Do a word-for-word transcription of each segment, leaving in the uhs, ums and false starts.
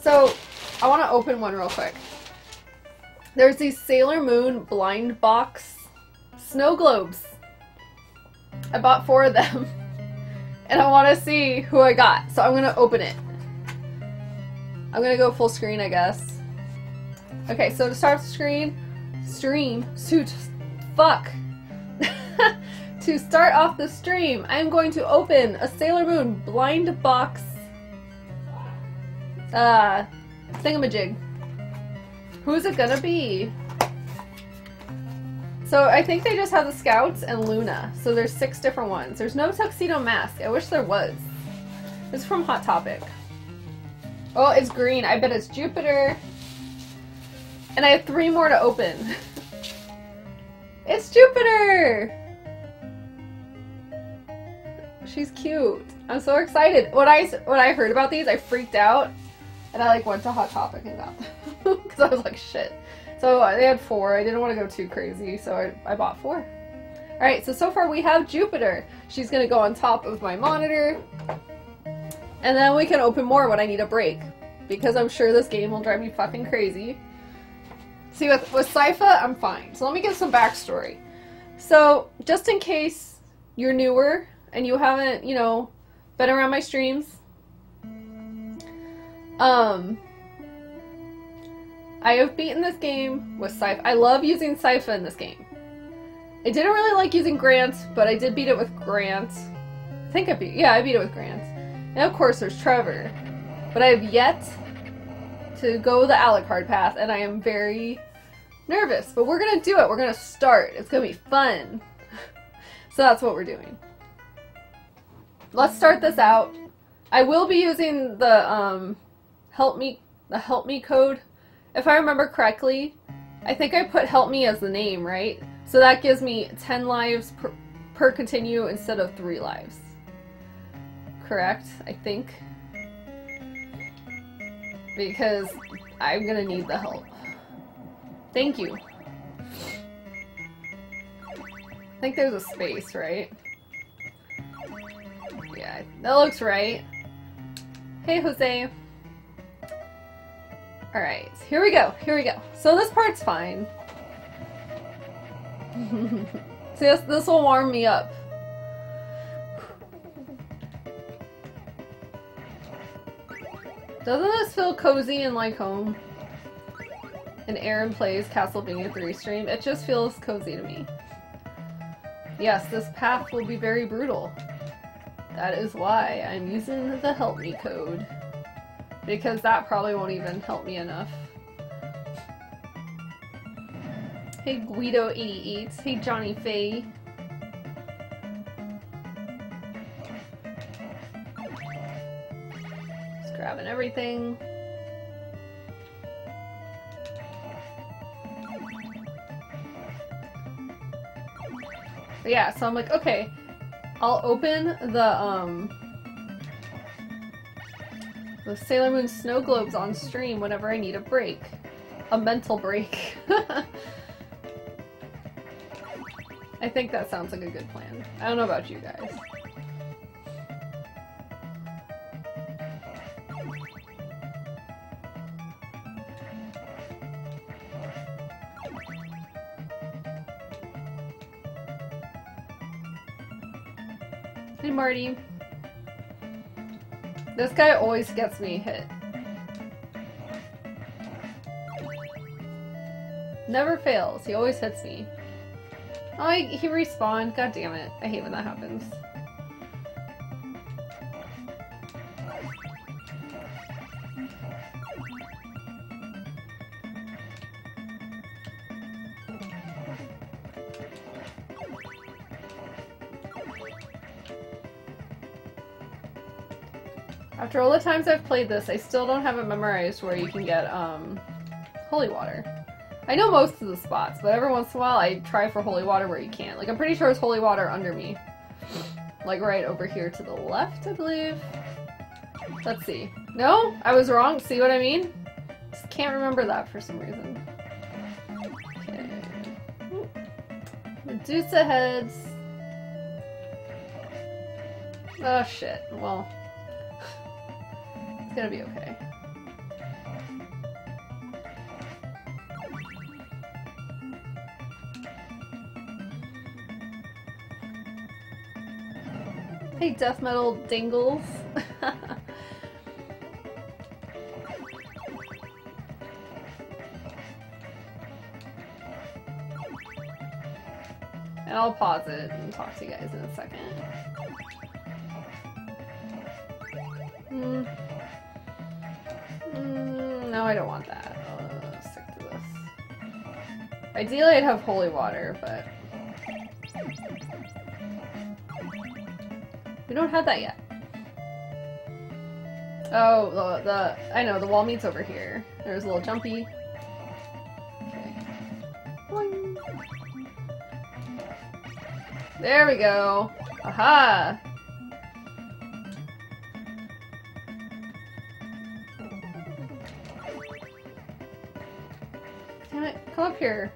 So I want to open one real quick. There's these Sailor Moon blind box snow globes. I bought four of them and I want to see who I got. So I'm going to open it. I'm going to go full screen, I guess. Okay, so to start the screen, stream, suit, fuck. To start off the stream, I'm going to open a Sailor Moon blind box uh, thingamajig. Who's it gonna be? So I think they just have the Scouts and Luna. So there's six different ones. There's no tuxedo mask. I wish there was. It's from Hot Topic. Oh, it's green. I bet it's Jupiter. And I have three more to open. It's Jupiter! She's cute. I'm so excited. When I, when I heard about these, I freaked out. And I like went to Hot Topic and got them. Because I was like, shit. So they had four. I didn't want to go too crazy, so I, I bought four. Alright, so so far we have Jupiter. She's going to go on top of my monitor. And then we can open more when I need a break. Because I'm sure this game will drive me fucking crazy. See, with, with Sypha, I'm fine. So let me give some backstory. So, just in case you're newer and you haven't, you know, been around my streams, um... I have beaten this game with Sypha. I love using Sypha in this game. I didn't really like using Grant, but I did beat it with Grant. I think I beat yeah, I beat it with Grant. And of course there's Trevor. But I have yet to go the Alucard path, and I am very nervous. But we're gonna do it. We're gonna start. It's gonna be fun. So that's what we're doing. Let's start this out. I will be using the um help me the help me code. If I remember correctly, I think I put help me as the name, right? So that gives me ten lives per, per continue instead of three lives. Correct, I think. Because I'm gonna need the help. Thank you. I think there's a space, right? Yeah, that looks right. Hey, Jose. Alright, here we go, here we go. So this part's fine. See, this, this will warm me up. Doesn't this feel cozy and like home? And Aaron plays Castlevania three stream. It just feels cozy to me. Yes, this path will be very brutal. That is why I'm using the help me code. Because that probably won't even help me enough. Hey Guido eighty-eight. Hey Johnny Faye. Just grabbing everything. But yeah, so I'm like, okay, I'll open the um the Sailor Moon snow globes on stream whenever I need a break. A mental break. I think that sounds like a good plan. I don't know about you guys. Hey Marty. This guy always gets me hit. Never fails. He always hits me. Oh, he, he respawned. God damn it. I hate when that happens. After all the times I've played this, I still don't have it memorized where you can get, um, holy water. I know most of the spots, but every once in a while I try for holy water where you can't. Like, I'm pretty sure it's holy water under me. Like, right over here to the left, I believe. Let's see. No? I was wrong? See what I mean? Just can't remember that for some reason. Okay. Medusa heads. Oh, shit. Well... It's gonna be okay. Hey, death metal dingles. And I'll pause it and talk to you guys in a second. Mm. Mm, no, I don't want that. I'll stick to this. Ideally, I'd have holy water, but... we don't have that yet. Oh, the, the I know, the wall meets over here. There's a little jumpy. Okay. Boing. There we go. Aha! Damn it, come up here.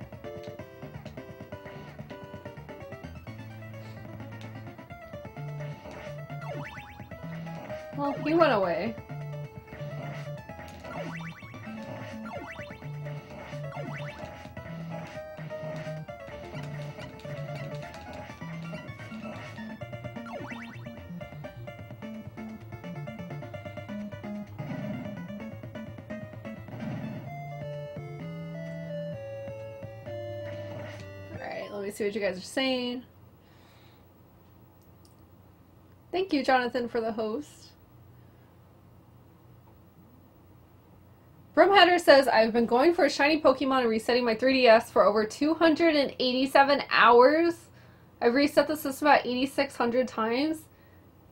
Well, he went away. Alright, let me see what you guys are saying. Thank you, Jonathan, for the host. Brumheader says, I've been going for a shiny Pokemon and resetting my three D S for over two hundred eighty-seven hours. I've reset the system about eighty-six hundred times.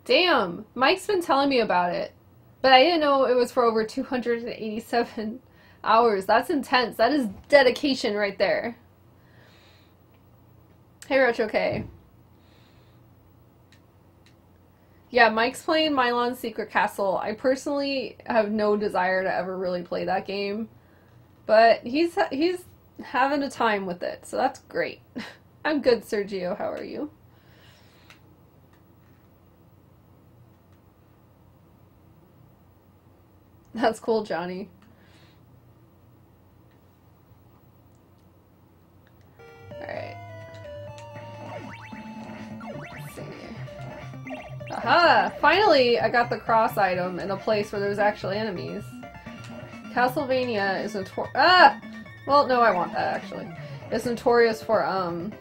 Damn, Mike's been telling me about it, but I didn't know it was for over two hundred eighty-seven hours. That's intense. That is dedication right there. Hey, RetroK. Yeah, Mike's playing Mylon's Secret Castle. I personally have no desire to ever really play that game, but he's ha he's having a time with it, so that's great. I'm good, Sergio. How are you? That's cool, Johnny. All right. Aha! Finally, I got the cross item in a place where there's actual enemies. Castlevania is notorious- Ah! Well, no, I want that, actually. It's notorious for, um...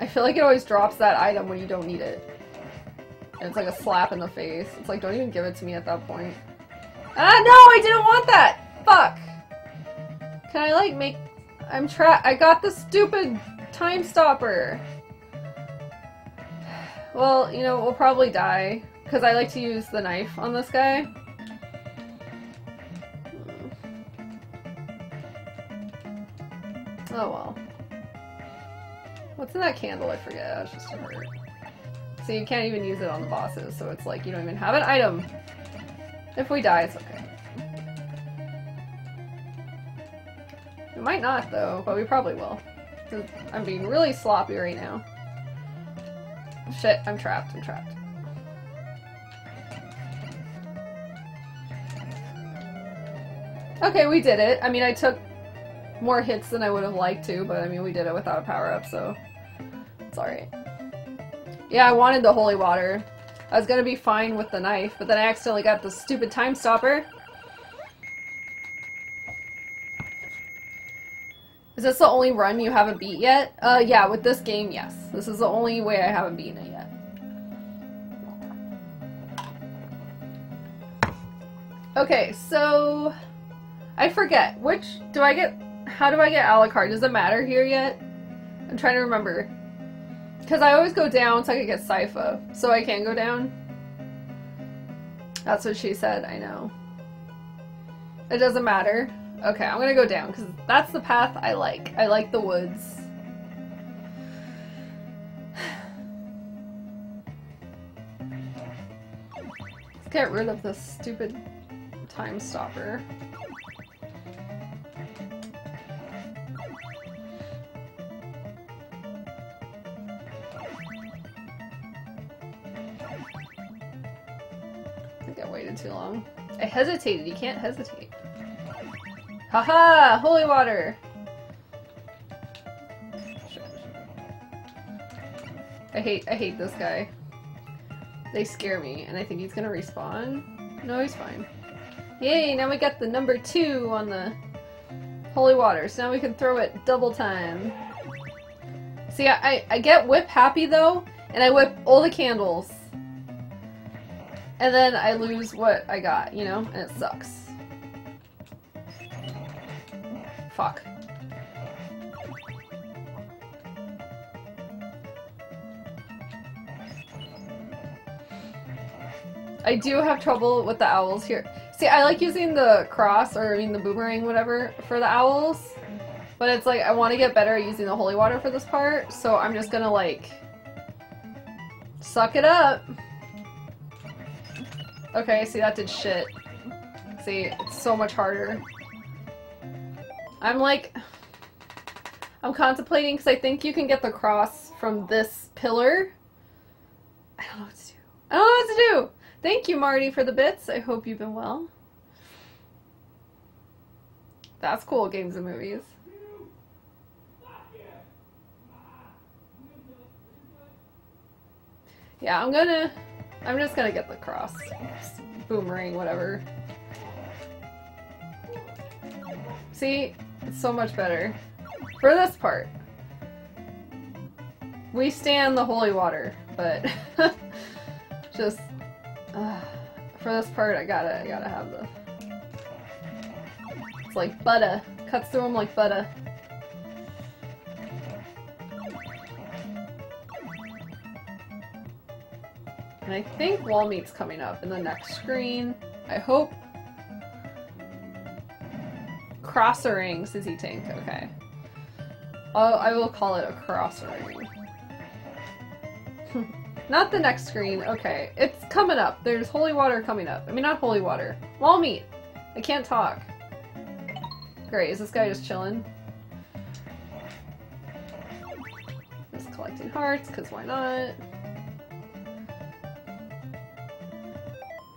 I feel like it always drops that item when you don't need it. And it's like a slap in the face. It's like, don't even give it to me at that point. Ah, no! I didn't want that! Fuck! Can I, like, make- I'm tra- I got the stupid time stopper! Well, you know, we'll probably die, because I like to use the knife on this guy. Oh well. What's in that candle? I forget. It's just a hurt. So you can't even use it on the bosses, so it's like you don't even have an item. If we die, it's okay. We might not, though, but we probably will. I'm being really sloppy right now. Shit, I'm trapped, I'm trapped. Okay, we did it. I mean, I took more hits than I would have liked to, but I mean, we did it without a power-up, so it's alright. Yeah, I wanted the holy water. I was gonna be fine with the knife, but then I accidentally got the stupid time stopper. Is this the only run you haven't beat yet? Uh, yeah, with this game, yes. This is the only way I haven't beaten it yet. Okay, so... I forget. Which... do I get... how do I get Alucard? Does it matter here yet? I'm trying to remember. Because I always go down so I can get Sypha. So I can go down? That's what she said, I know. It doesn't matter. Okay, I'm gonna go down, because that's the path I like. I like the woods. Let's get rid of this stupid time stopper. I think I waited too long. I hesitated. You can't hesitate. Haha! Holy water! I hate- I hate this guy. They scare me, and I think he's gonna respawn. No, he's fine. Yay, now we got the number two on the holy water, so now we can throw it double time. See, I, I get whip happy though, and I whip all the candles. And then I lose what I got, you know? And it sucks. Fuck. I do have trouble with the owls here. See, I like using the cross, or I mean the boomerang, whatever, for the owls. But it's like, I want to get better at using the holy water for this part, so I'm just gonna like... suck it up! Okay, see, that did shit. See, it's so much harder. I'm like... I'm contemplating, because I think you can get the cross from this pillar. I don't know what to do. I don't know what to do! Thank you, Marty, for the bits. I hope you've been well. That's cool, games and movies. Yeah, I'm gonna... I'm just gonna get the cross. Boomerang, whatever. See? It's so much better. For this part. We stand the holy water, but... just... Uh, for this part, I gotta, I gotta have this. It's like butter. Cuts through them like butter. And I think wall meet's coming up in the next screen. I hope. Crosser ring, says he tank. Okay. I'll, I will call it a crosser ring. Not the next screen. Okay. It's coming up. There's holy water coming up. I mean, not holy water. Wall meet. I can't talk. Great. Is this guy just chilling? Just collecting hearts, because why not?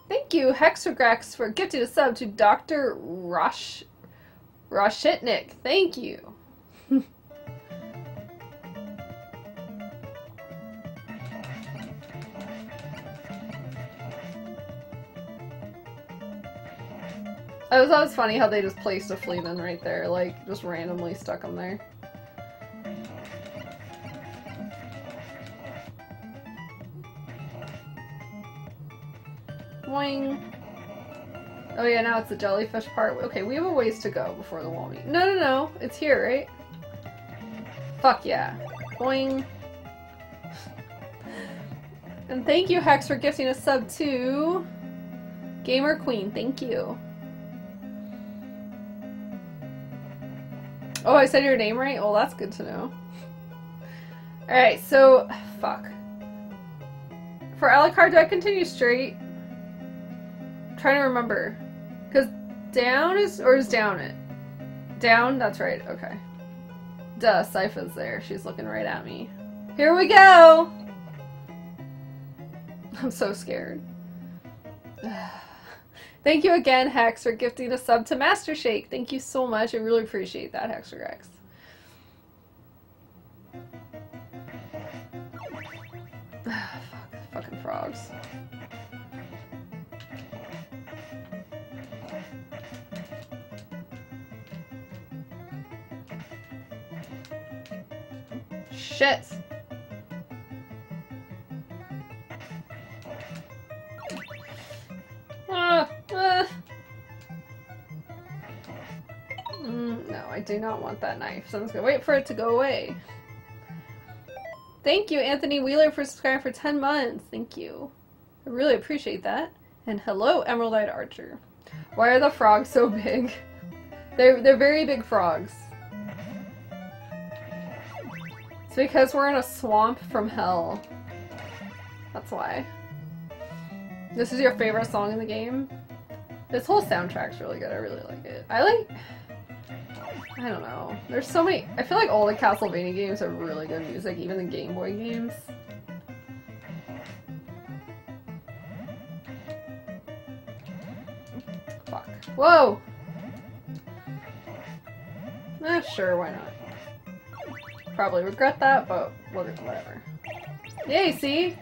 Thank you, Hexagrax, for gifting a sub to Doctor Rosh... Roshitnik. Thank you. I was always funny how they just placed a fleet in right there, like, just randomly stuck them there. Boing. Oh yeah, now it's the jellyfish part. Okay, we have a ways to go before the wall meet. No, no, no. It's here, right? Fuck yeah. Boing. And thank you, Hex, for gifting a sub to... Gamer Queen, thank you. Oh, I said your name right? Well, that's good to know. Alright, so... Fuck. For Alucard, do I continue straight? I'm trying to remember. Because down is... Or is down it? Down? That's right. Okay. Duh, Sypha's there. She's looking right at me. Here we go! I'm so scared. Thank you again, Hex, for gifting a sub to Master Shake. Thank you so much. I really appreciate that, Hexagrax. Fuck, fucking frogs. Shit. Ah, ah. Mm, no, I do not want that knife, so I'm just gonna wait for it to go away. Thank you, Anthony Wheeler, for subscribing for ten months. Thank you. I really appreciate that. And hello, Emerald-Eyed Archer. Why are the frogs so big? They're, they're very big frogs. It's because we're in a swamp from hell. That's why. This is your favorite song in the game? This whole soundtrack's really good. I really like it. I like... I don't know. There's so many... I feel like all the Castlevania games have really good music, even the Game Boy games. Fuck. Whoa! Eh, sure, why not? Probably regret that, but whatever. Yay, see?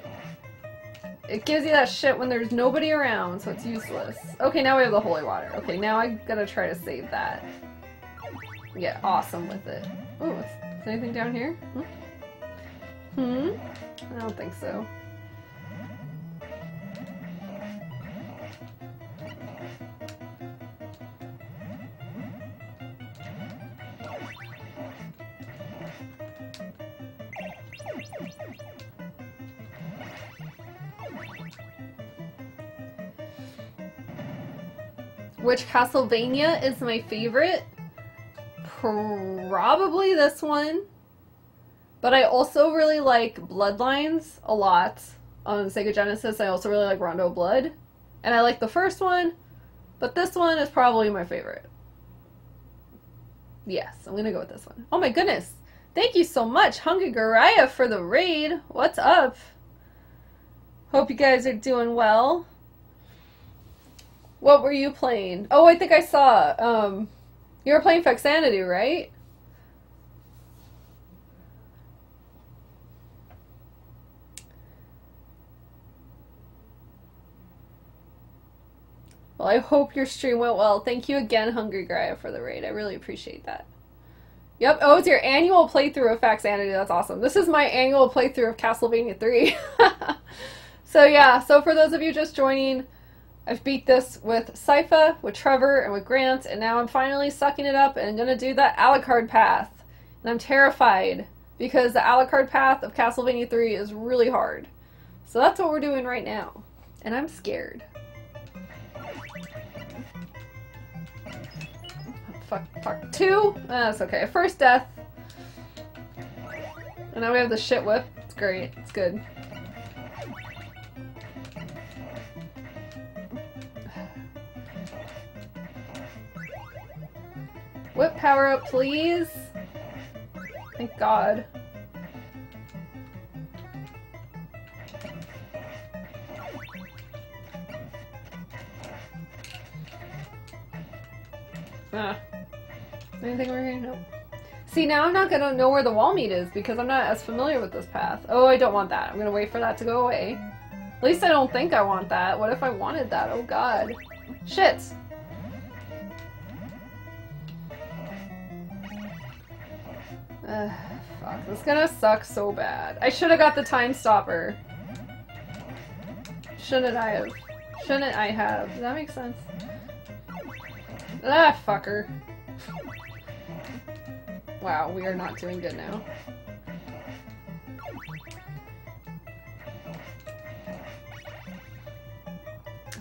It gives you that shit when there's nobody around, so it's useless. Okay, now we have the holy water. Okay, now I gotta try to save that. Get awesome with it. Ooh, is there anything down here? Hmm? Hmm? I don't think so. Which Castlevania is my favorite? Probably this one. But I also really like Bloodlines a lot on Sega Genesis. I also really like Rondo Blood. And I like the first one, but this one is probably my favorite. Yes, I'm gonna go with this one. Oh my goodness! Thank you so much, Hungry Gariah, for the raid! What's up? Hope you guys are doing well. What were you playing? Oh, I think I saw, um, you were playing Faxanity, right? Well, I hope your stream went well. Thank you again, Hungry Gariah, for the raid. I really appreciate that. Yep, oh, it's your annual playthrough of Faxanity. That's awesome. This is my annual playthrough of Castlevania three. So yeah, so for those of you just joining, I've beat this with Sypha, with Trevor, and with Grant, and now I'm finally sucking it up and I'm gonna do that Alucard path. And I'm terrified because the Alucard path of Castlevania three is really hard. So that's what we're doing right now. And I'm scared. Fuck, part two? Oh, that's okay. First death. And now we have the shit whip. It's great. It's good. Whip power up, please. Thank God. Ah. Anything over here? Nope. See, now I'm not gonna know where the wall meet is because I'm not as familiar with this path. Oh, I don't want that. I'm gonna wait for that to go away. At least I don't think I want that. What if I wanted that? Oh God. Shit. Uh, fuck, this is gonna suck so bad. I should have got the time stopper. Shouldn't I have? Shouldn't I have? Does that make sense? Ah, fucker. Wow, we are not doing good now.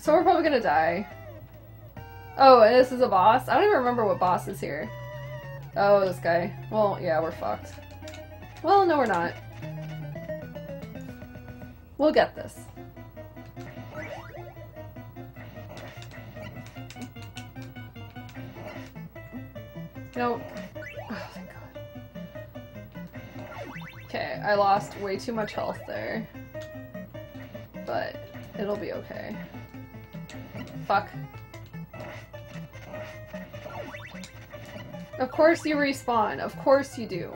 So we're probably gonna die. Oh, and this is a boss? I don't even remember what boss is here. Oh, this guy. Well, yeah, we're fucked. Well, no, we're not. We'll get this. Nope. Oh, thank God. Okay, I lost way too much health there. But it'll be okay. Fuck. Of course you respawn. Of course you do.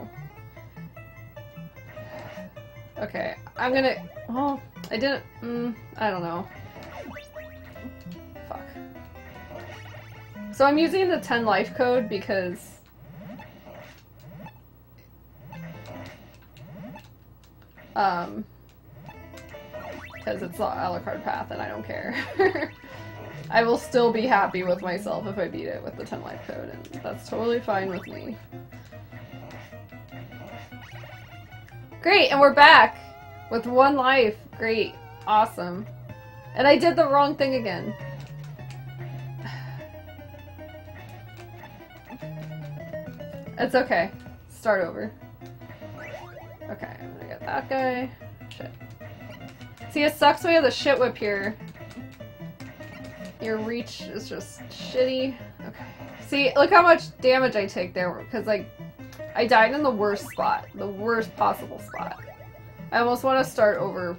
Okay, I'm gonna... Oh, I didn't... Mm, I don't know. Fuck. So I'm using the ten life code because... Um... Because it's the Alucard path and I don't care. I will still be happy with myself if I beat it with the ten life code, and that's totally fine with me. Great, and we're back! With one life! Great. Awesome. And I did the wrong thing again. It's okay. Start over. Okay, I'm gonna get that guy. Shit. See, it sucks we have the shit whip here. Your reach is just shitty. Okay. See, look how much damage I take there, because, like, I died in the worst spot. The worst possible spot. I almost want to start over.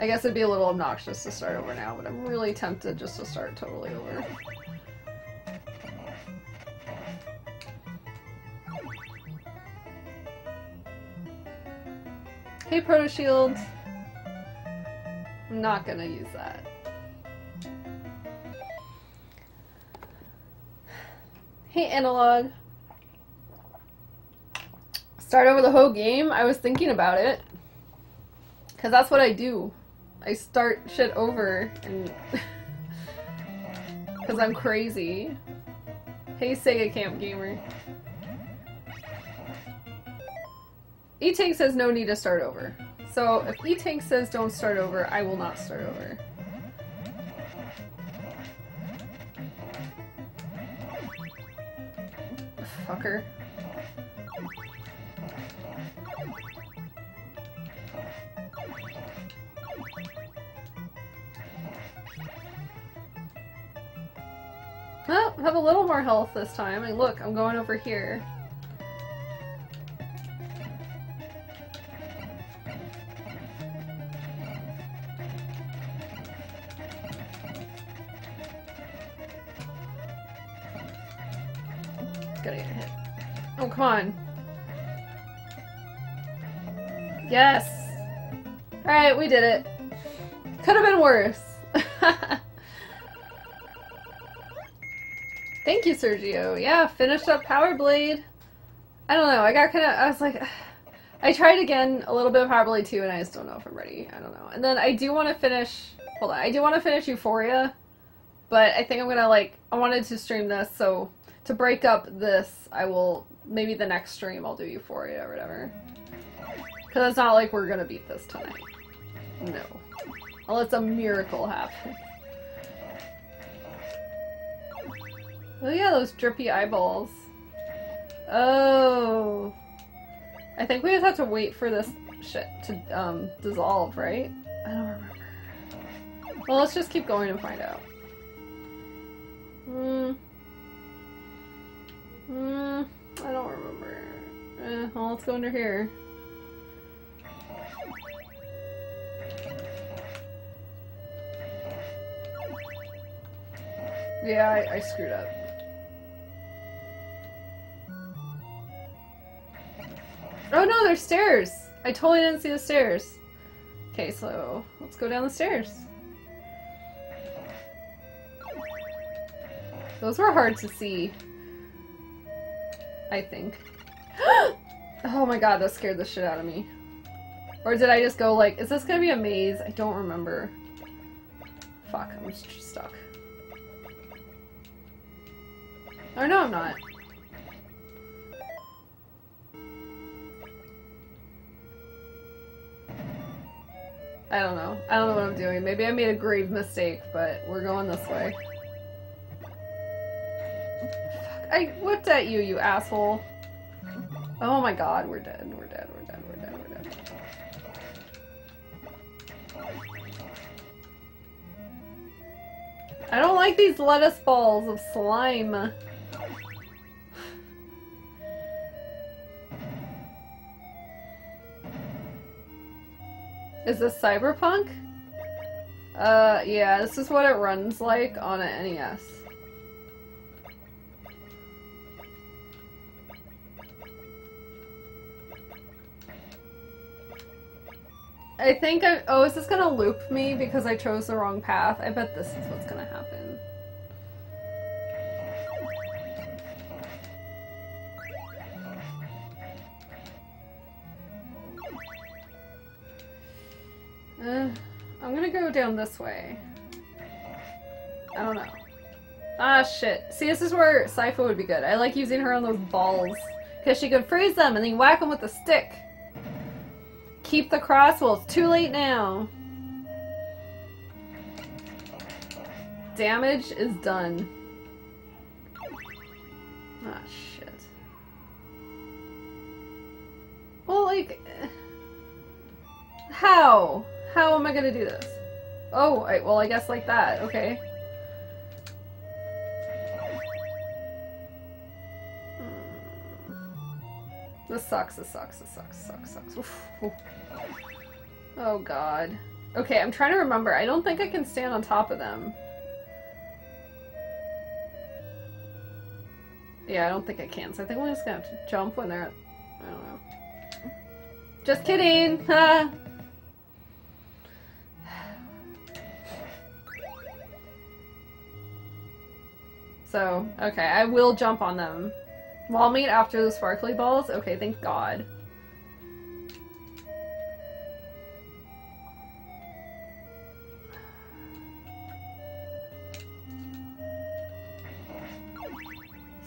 I guess it'd be a little obnoxious to start over now, but I'm really tempted just to start totally over. Hey, Proto Shield. not gonna use that. Hey, Analog. Start over the whole game? I was thinking about it. Because that's what I do. I start shit over and... Because I'm crazy. Hey, Sega Camp Gamer. E-Tank says no need to start over. So if E-Tank says don't start over, I will not start over. Fucker. Well, have a little more health this time. I mean, look, I'm going over here. Gotta get hit. Oh, come on. Yes! Alright, we did it. Could have been worse. Thank you, Sergio. Yeah, finished up Power Blade. I don't know, I got kind of, I was like, I tried again a little bit of Power Blade two and I just don't know if I'm ready. I don't know. And then I do want to finish, hold on, I do want to finish Euphoria, but I think I'm gonna like, I wanted to stream this, so to break up this, I will, maybe the next stream I'll do Euphoria or whatever. Because it's not like we're gonna beat this tonight. No. Unless a miracle happens. Oh yeah, those drippy eyeballs. Oh. I think we just have to wait for this shit to um, dissolve, right? I don't remember. Well, let's just keep going and find out. Hmm. Hmm. I don't remember. Eh, well, let's go under here. Yeah, I, I screwed up. Oh no, there's stairs! I totally didn't see the stairs. Okay, so let's go down the stairs. Those were hard to see. I think. Oh my god, that scared the shit out of me. Or did I just go like, is this gonna be a maze? I don't remember. Fuck, I'm just stuck. Oh no, I'm not. I don't know. I don't know what I'm doing. Maybe I made a grave mistake, but we're going this way. Fuck, I looked at you, you asshole. Oh my god, we're dead, we're dead, we're dead, we're dead, we're dead. I don't like these lettuce balls of slime. Is this Cyberpunk? Uh, yeah, this is what it runs like on an N E S. I think I- oh, is this gonna loop me because I chose the wrong path? I bet this is what's gonna happen. Uh, I'm gonna go down this way. I don't know. Ah, shit. See, this is where Sypha would be good. I like using her on those balls. Because she could freeze them and then whack them with a stick. Keep the cross. Well, it's too late now. Damage is done. Ah, shit. Well, like... How? How am I gonna do this? Oh, I, well, I guess like that. Okay. Hmm. This sucks, this sucks, this sucks, sucks, sucks. Oof, oof. Oh, God. Okay, I'm trying to remember. I don't think I can stand on top of them. Yeah, I don't think I can, so I think we're just gonna have to jump when they're... I don't know. Just kidding! Ha! So, okay, I will jump on them. Wallmate after the sparkly balls? Okay, thank God.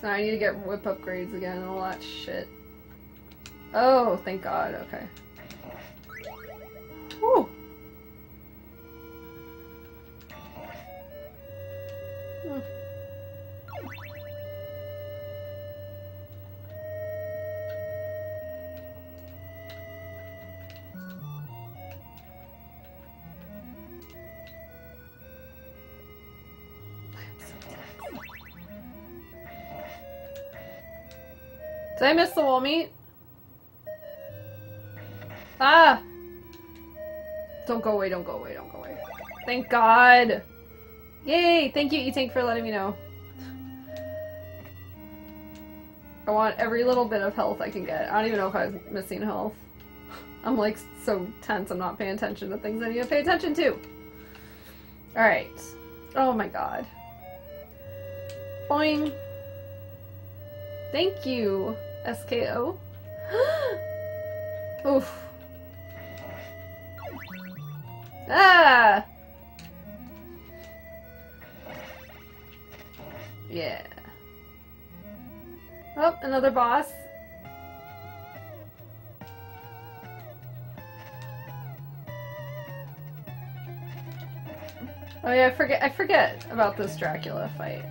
So now I need to get whip upgrades again and all that shit. Oh, thank God, okay. Whew! Hmm. Did I miss the wall meet? Ah! Don't go away, don't go away, don't go away. Thank God! Yay! Thank you, E-Tank, for letting me know. I want every little bit of health I can get. I don't even know if I was missing health. I'm like so tense I'm not paying attention to things I need to pay attention to. Alright. Oh my God. Boing! Thank you, S K O. Oof. Ah! Yeah. Oh, another boss. Oh yeah, I forget I forget about this Dracula fight.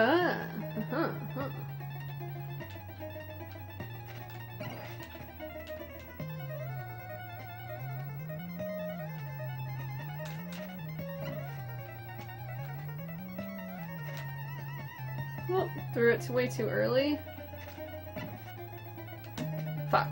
Ah, uh-huh, uh-huh. Well, threw it way too early. Fuck.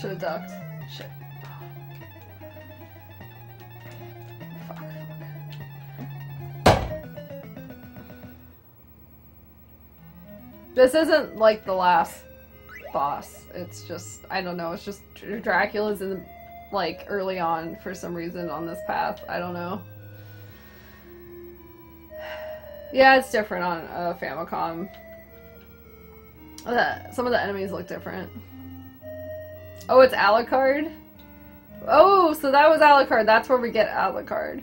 Should have ducked. Shit. Fuck, fuck. This isn't like the last boss. It's just, I don't know, it's just Dracula's in the, like early on for some reason on this path. I don't know. Yeah, it's different on uh, Famicom. Uh, some of the enemies look different. Oh, it's Alucard? Oh, so that was Alucard. That's where we get Alucard.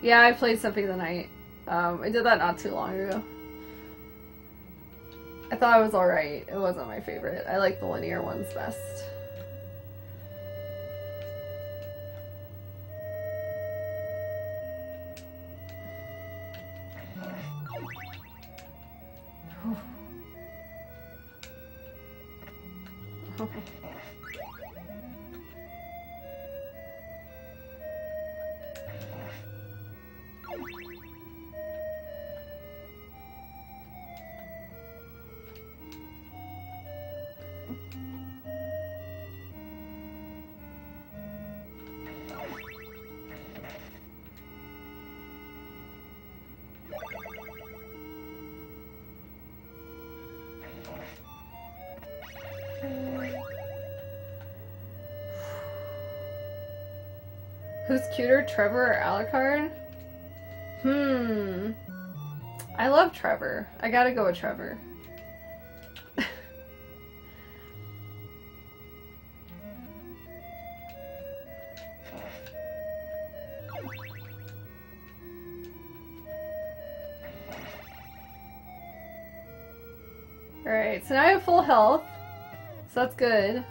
Yeah, I played Symphony of the Night. Um, I did that not too long ago. I thought it was alright. It wasn't my favorite. I like the linear ones best. Cuter, Trevor or Alucard? Hmm. I love Trevor. I gotta go with Trevor. Alright, so now I have full health. So that's good.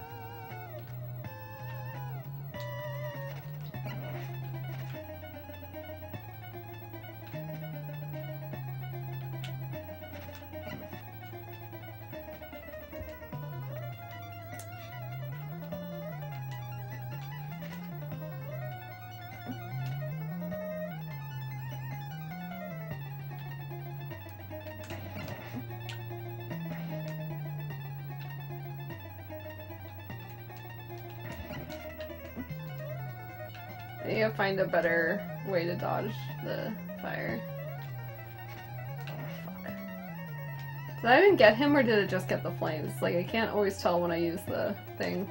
I need to find a better way to dodge the fire. Oh, fuck. Did I even get him or did it just get the flames? Like, I can't always tell when I use the thing.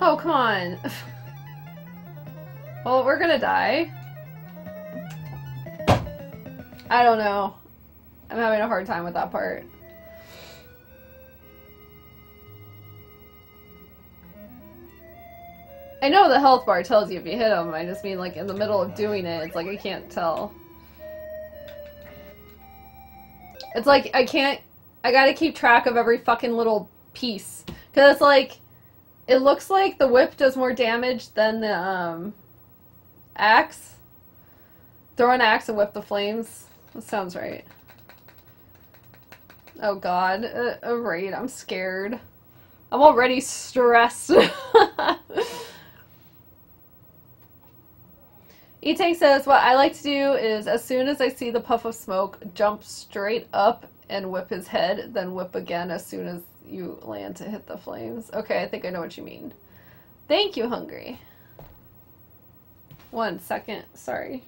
Oh, come on! Well, we're gonna die. I don't know. I'm having a hard time with that part. I know the health bar tells you if you hit them, I just mean like in the middle of doing it, it's like I can't tell. It's like I can't- I gotta keep track of every fucking little piece. Cause it's like, it looks like the whip does more damage than the, um, axe. Throw an axe and whip the flames. That sounds right. Oh god, a, a raid, I'm scared. I'm already stressed. E-Tank says, what I like to do is, as soon as I see the puff of smoke, jump straight up and whip his head, then whip again as soon as you land to hit the flames. Okay, I think I know what you mean. Thank you, Hungry. One second, sorry.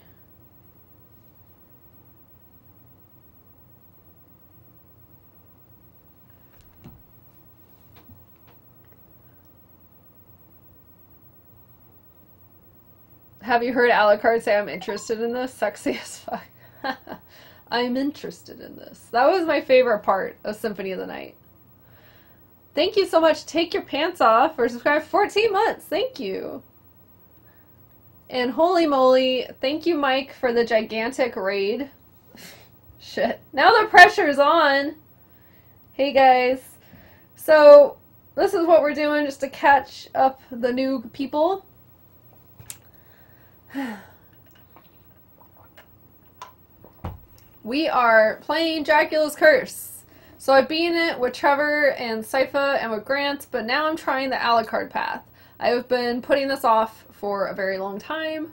Have you heard Alucard say, I'm interested in this? Sexy as fuck. I'm interested in this. That was my favorite part of Symphony of the Night. Thank you so much. Take your pants off or subscribe for fourteen months. Thank you. And holy moly, thank you, Mike, for the gigantic raid. Shit. Now the pressure's on. Hey, guys. So this is what we're doing just to catch up the new people. We are playing Dracula's Curse. So I've beaten it with Trevor and Sypha and with Grant, but now I'm trying the Alucard path. I have been putting this off for a very long time,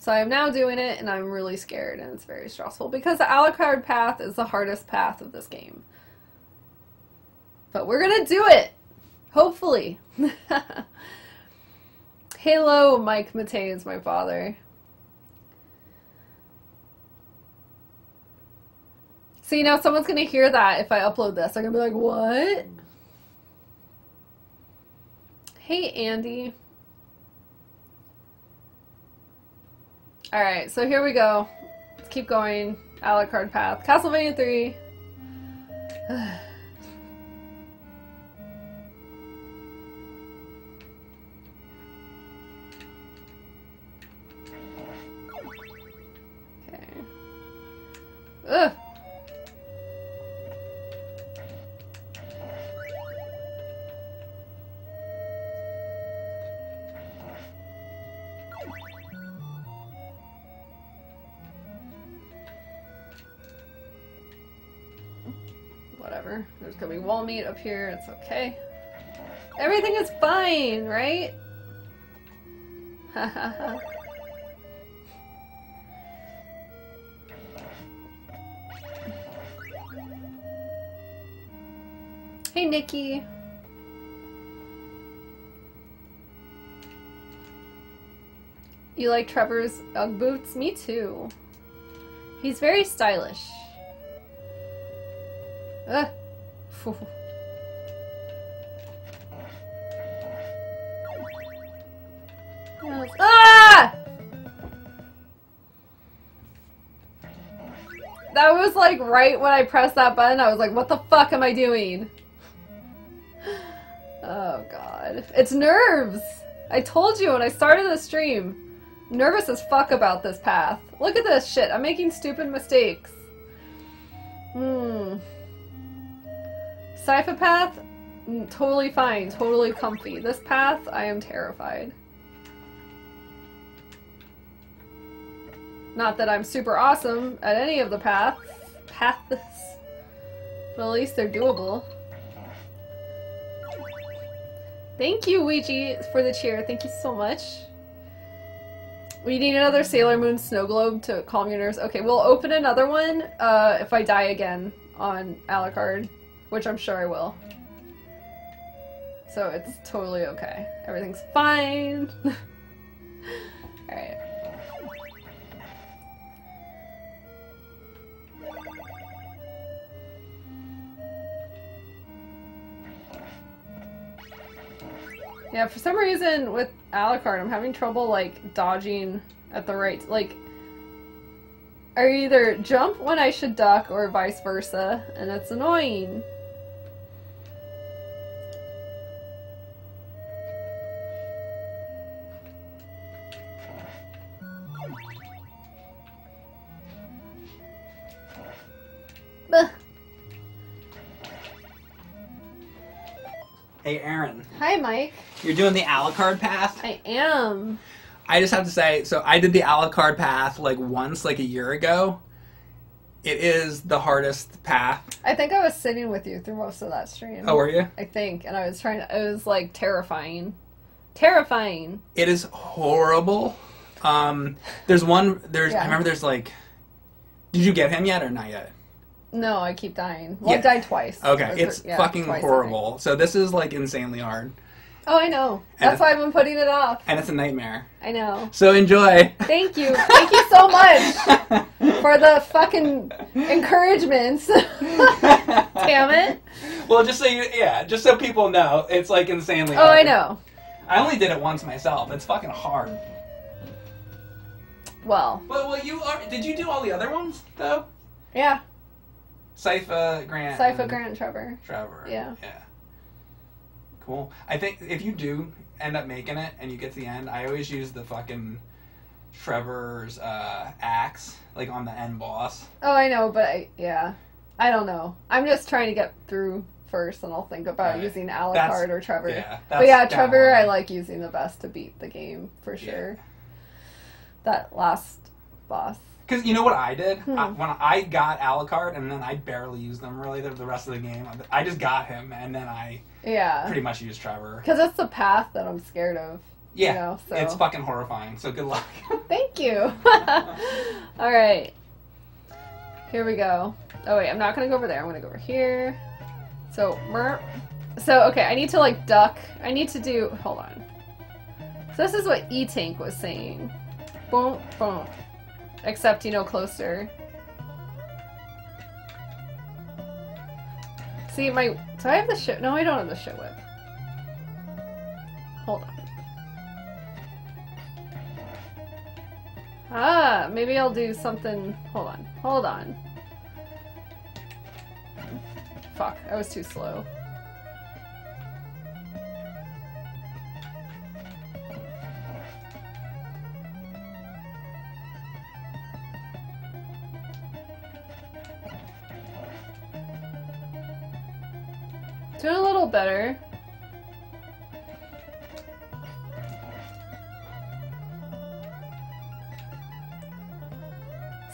so I'm now doing it, and I'm really scared, and it's very stressful, because the Alucard path is the hardest path of this game. But we're gonna do it! Hopefully! Hello, Mike Matei is my father. See, now someone's going to hear that if I upload this. They're going to be like, what? Hey, Andy. Alright, so here we go. Let's keep going. Alucard path. Castlevania three. Okay. Ugh. There's gonna be wall meat up here, it's okay. Everything is fine, right? Hahaha. Hey, Nikki. You like Trevor's Ugg boots? Me too. He's very stylish. Ugh. Ah! That was like right when I pressed that button, I was like, what the fuck am I doing? Oh god. It's nerves! I told you when I started the stream. Nervous as fuck about this path. Look at this shit, I'm making stupid mistakes. Hmm. Sypha path, totally fine, totally comfy. This path, I am terrified. Not that I'm super awesome at any of the paths, paths, but at least they're doable. Thank you, Ouija, for the cheer. Thank you so much. We need another Sailor Moon snow globe to calm your nerves. Okay, we'll open another one uh, if I die again on Alucard. which I'm sure I will. So it's totally okay. Everything's fine. Alright. Yeah, for some reason with Alucard, I'm having trouble, like, dodging at the right, like, I either jump when I should duck or vice versa, and that's annoying. Blech. Hey, Aaron. Hi, Mike. You're doing the Alucard path? I am. I just have to say, so I did the Alucard path like once, like a year ago. It is the hardest path. I think I was sitting with you through most of that stream. Oh, were you? I think, and I was trying to, it was like terrifying. Terrifying. It is horrible. Um, there's one, there's, yeah. I remember there's like, did you get him yet or not yet? No, I keep dying. Well, yeah. I died twice. Okay, it's yeah, fucking twice, horrible. So this is like insanely hard. Oh, I know. That's why I've been putting it off. And it's a nightmare. I know. So enjoy. Thank you. Thank you so much for the fucking encouragements. Damn it. Well, just so you, yeah, just so people know, it's like insanely hard. Oh, I know. I only did it once myself. It's fucking hard. Well. Well, well you are, did you do all the other ones, though? Yeah. Sypha, Grant. Sypha, Grant, Trevor. Trevor. Yeah. Yeah. Cool. I think if you do end up making it and you get to the end, I always use the fucking Trevor's uh, axe, like on the end boss. Oh, I know, but I, yeah. I don't know. I'm just trying to get through first and I'll think about right. using Alucard that's, or Trevor. Yeah, but yeah, Trevor I like using the best to beat the game for sure. Yeah. That last boss. Because you know what I did? Hmm. I, when I got Alucard, and then I barely used them really the, the rest of the game. I just got him, and then I yeah. pretty much used Trevor. Because that's the path that I'm scared of. Yeah, you know, so. It's fucking horrifying, so good luck. Thank you. All right. Here we go. Oh, wait, I'm not going to go over there. I'm going to go over here. So, mer so, okay, I need to, like, duck. I need to do... Hold on. So this is what E-Tank was saying. Boom, boom. Except, you know, closer. See, my... Do I have the shit... No, I don't have the shit whip. Hold on. Ah, maybe I'll do something... Hold on. Hold on. Fuck, I was too slow. Doing a little better.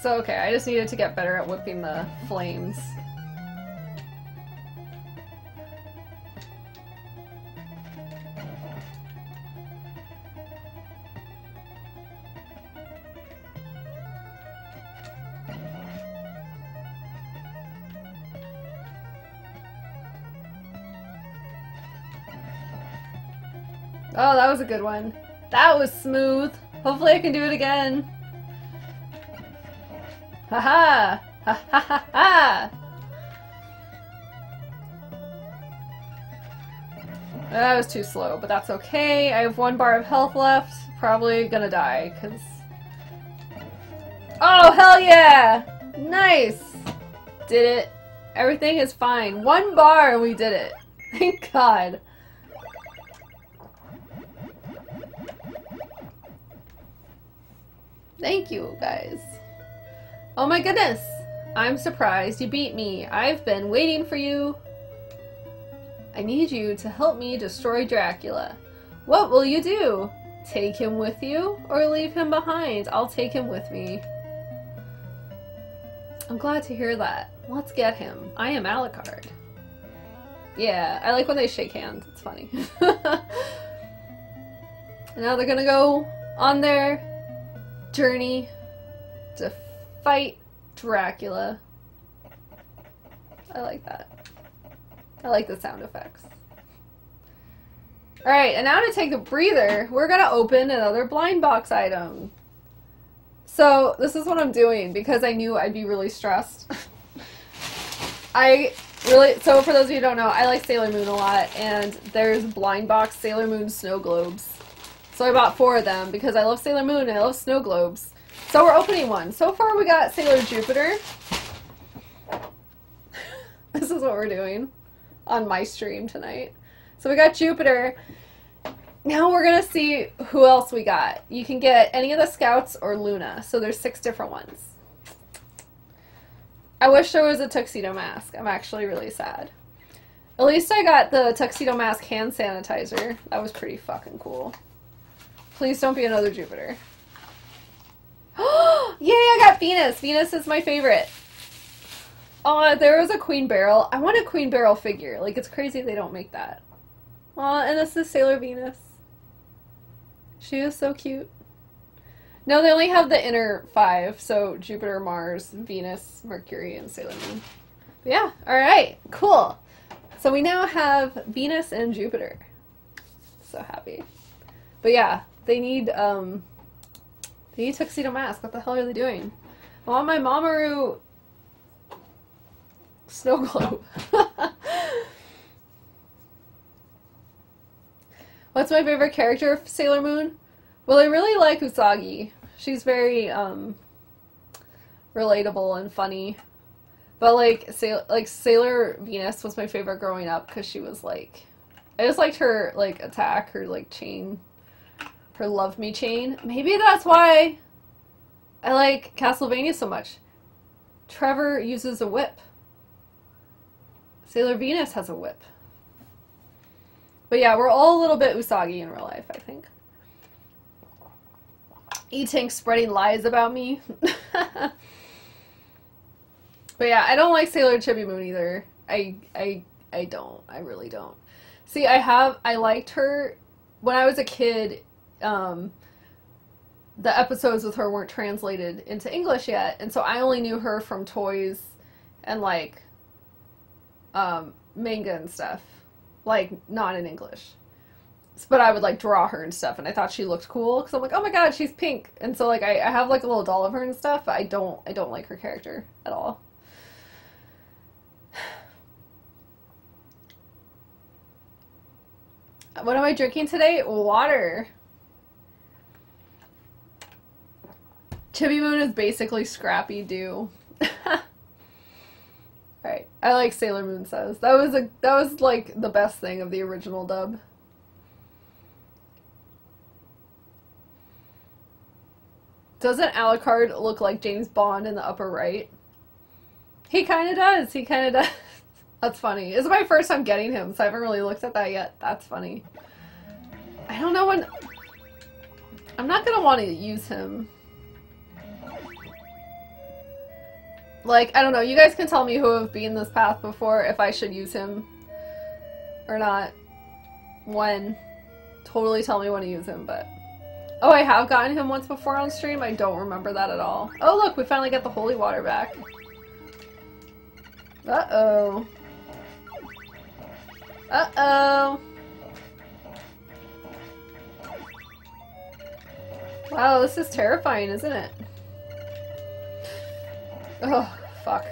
So, okay, I just needed to get better at whipping the flames. Oh, that was a good one. That was smooth. Hopefully I can do it again. Haha! Ha ha ha ha! That was too slow, but that's okay. I have one bar of health left. Probably gonna die, because... Oh, hell yeah! Nice! Did it. Everything is fine. One bar and we did it. Thank God. Thank you, guys. Oh my goodness. I'm surprised you beat me. I've been waiting for you. I need you to help me destroy Dracula. What will you do? Take him with you or leave him behind? I'll take him with me. I'm glad to hear that. Let's get him. I am Alucard. Yeah, I like when they shake hands. It's funny. Now they're gonna go on their journey to fight Dracula. I like that. I like the sound effects. Alright, and now to take a breather, we're going to open another blind box item. So, this is what I'm doing because I knew I'd be really stressed. I really, so for those of you who don't know, I like Sailor Moon a lot, and there's blind box Sailor Moon snow globes. So I bought four of them because I love Sailor Moon and I love snow globes. So we're opening one. So far we got Sailor Jupiter. This is what we're doing on my stream tonight. So we got Jupiter. Now we're going to see who else we got. You can get any of the Scouts or Luna. So there's six different ones. I wish there was a tuxedo mask. I'm actually really sad. At least I got the tuxedo mask hand sanitizer. That was pretty fucking cool. Please don't be another Jupiter. Oh, yay, I got Venus. Venus is my favorite. Oh, there was a Queen Barrel. I want a Queen Barrel figure. Like, it's crazy they don't make that. Oh, and this is Sailor Venus. She is so cute. No, they only have the inner five, so Jupiter, Mars, Venus, Mercury, and Sailor Moon. But yeah, alright, cool. So we now have Venus and Jupiter. So happy. But yeah, they need, um, they need tuxedo mask. What the hell are they doing? I want my Mamoru snow globe. What's my favorite character of Sailor Moon? Well, I really like Usagi. She's very um, relatable and funny. But like, Sail like Sailor Venus was my favorite growing up because she was like, I just liked her like attack, her like chain, her love me chain. Maybe that's why I like Castlevania so much. Trevor uses a whip. Sailor Venus has a whip. But yeah, we're all a little bit Usagi in real life, I think. E-Tank spreading lies about me. But yeah, I don't like Sailor Chibi Moon either. I, I, I don't. I really don't. See, I have, I liked her when I was a kid. Um, the episodes with her weren't translated into English yet. And so I only knew her from toys and like, um, manga and stuff. Like, not in English. But I would, like, draw her and stuff, and I thought she looked cool, because I'm like, oh my god, she's pink! And so, like, I, I have, like, a little doll of her and stuff, but I don't, I don't like her character at all. What am I drinking today? Water! Chibi Moon is basically Scrappy-Doo. Alright, I like Sailor Moon says. That was, a, that was, like, the best thing of the original dub. Doesn't Alucard look like James Bond in the upper right? He kind of does. He kind of does. That's funny. It's my first time getting him, so I haven't really looked at that yet. That's funny. I don't know when... I'm not going to want to use him. Like, I don't know. You guys can tell me who have been this path before, if I should use him or not. When. Totally tell me when to use him, but... Oh, I have gotten him once before on stream. I don't remember that at all. Oh, look, we finally got the holy water back. Uh-oh. Uh-oh. Wow, this is terrifying, isn't it? Oh, fuck.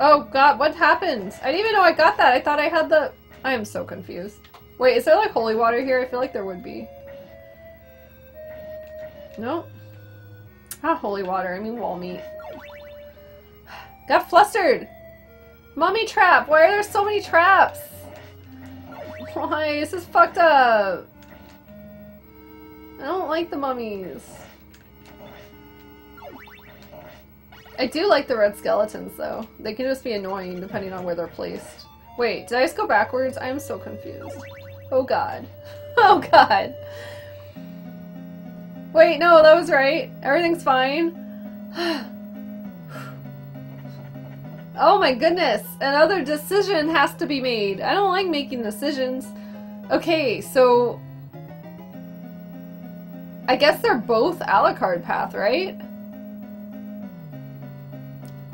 Oh god, what happened? I didn't even know I got that. I thought I had the... I am so confused. Wait, is there like holy water here? I feel like there would be. No. Not holy water, I mean wall meat. Got flustered! Mummy trap! Why are there so many traps? Why? This is fucked up. I don't like the mummies. I do like the red skeletons, though. They can just be annoying, depending on where they're placed. Wait, did I just go backwards? I am so confused. Oh god. Oh god. Wait, no, that was right. Everything's fine. Oh my goodness! Another decision has to be made. I don't like making decisions. Okay, so... I guess they're both Alucard path, right?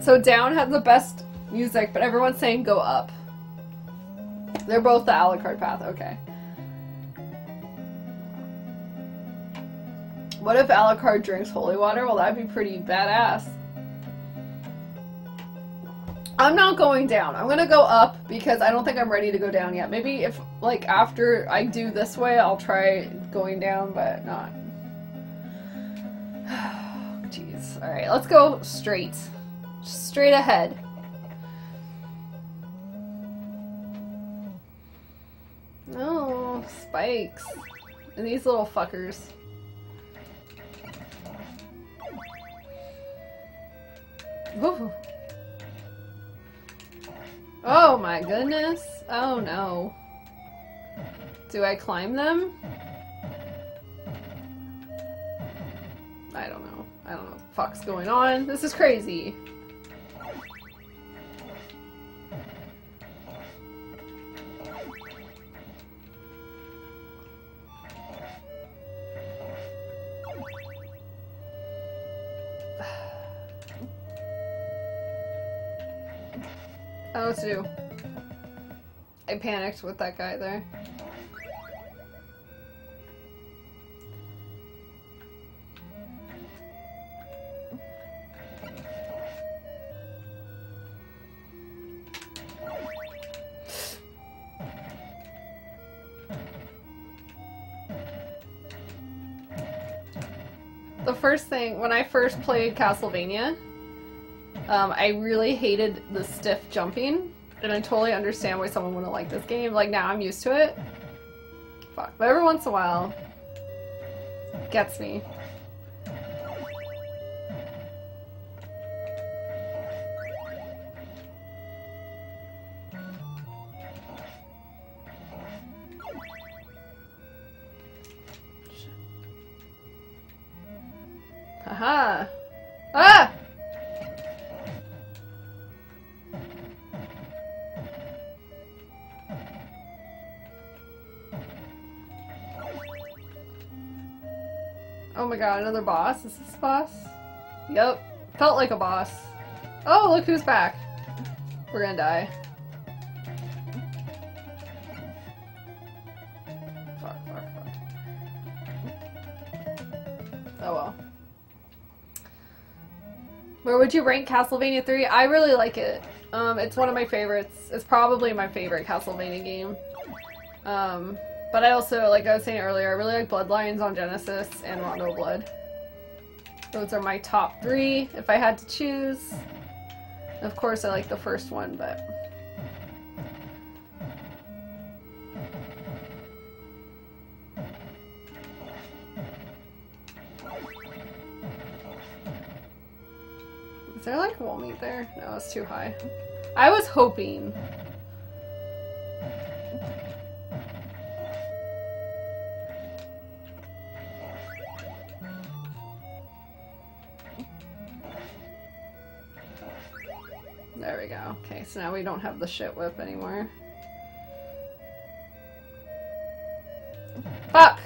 So down had the best music, but everyone's saying go up. They're both the Alucard path, okay. What if Alucard drinks holy water? Well, that'd be pretty badass. I'm not going down. I'm gonna go up because I don't think I'm ready to go down yet. Maybe if, like, after I do this way, I'll try going down, but not. Jeez. Alright, let's go straight. Straight ahead. Oh, spikes. And these little fuckers. Woo! Oh my goodness. Oh no. Do I climb them? I don't know. I don't know what the fuck's going on. This is crazy. I don't know what to do. I panicked with that guy there. The first thing, when I first played Castlevania, Um, I really hated the stiff jumping, and I totally understand why someone wouldn't like this game. Like, now I'm used to it. Fuck. But every once in a while, it gets me. Haha. Ah! Oh my god, another boss? Is this a boss? Yep. Felt like a boss. Oh, look who's back. We're gonna die. Fuck, fuck, fuck. Oh well. Where would you rank Castlevania three? I really like it. Um, it's one of my favorites. It's probably my favorite Castlevania game. Um... But I also, like I was saying earlier, I really like Bloodlines on Genesis and Rondo Blood. Those are my top three, if I had to choose. Of course, I like the first one, but... Is there, like, wall meat there? No, it's too high. I was hoping... There we go. Okay, so now we don't have the shit whip anymore. Fuck!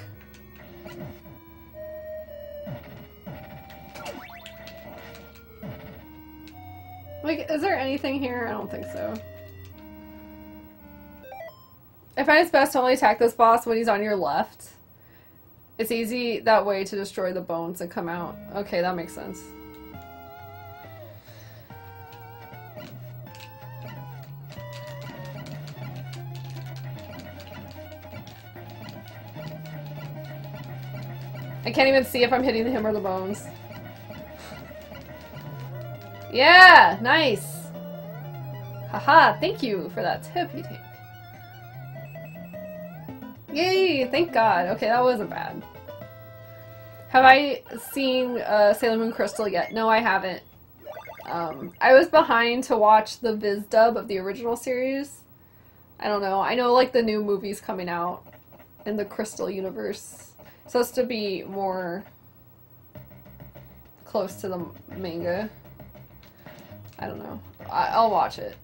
Like, is there anything here? I don't think so. I find it's best to only attack this boss when he's on your left. It's easy that way to destroy the bones and come out. Okay, that makes sense. I can't even see if I'm hitting him or the bones. Yeah! Nice! Haha, thank you for that tip you take. Yay! Thank God. Okay, that wasn't bad. Have I seen uh, Sailor Moon Crystal yet? No, I haven't. Um, I was behind to watch the Viz dub of the original series. I don't know. I know, like, the new movie's coming out in the Crystal universe. So it's to be more close to the manga. I don't know. I I'll watch it.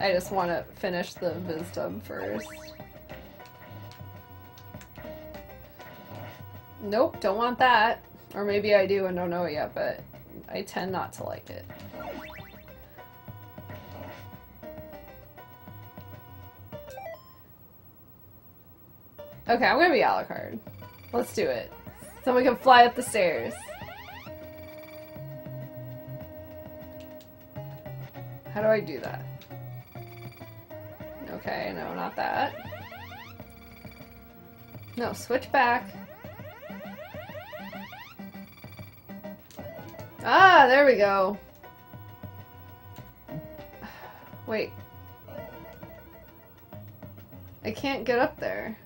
I just want to finish the Viz dub first. Nope, don't want that. Or maybe I do and don't know it yet, but I tend not to like it. Okay, I'm gonna be Alucard. Let's do it. Someone can fly up the stairs. How do I do that? Okay, no, not that. No, switch back. Ah, there we go. Wait. I can't get up there.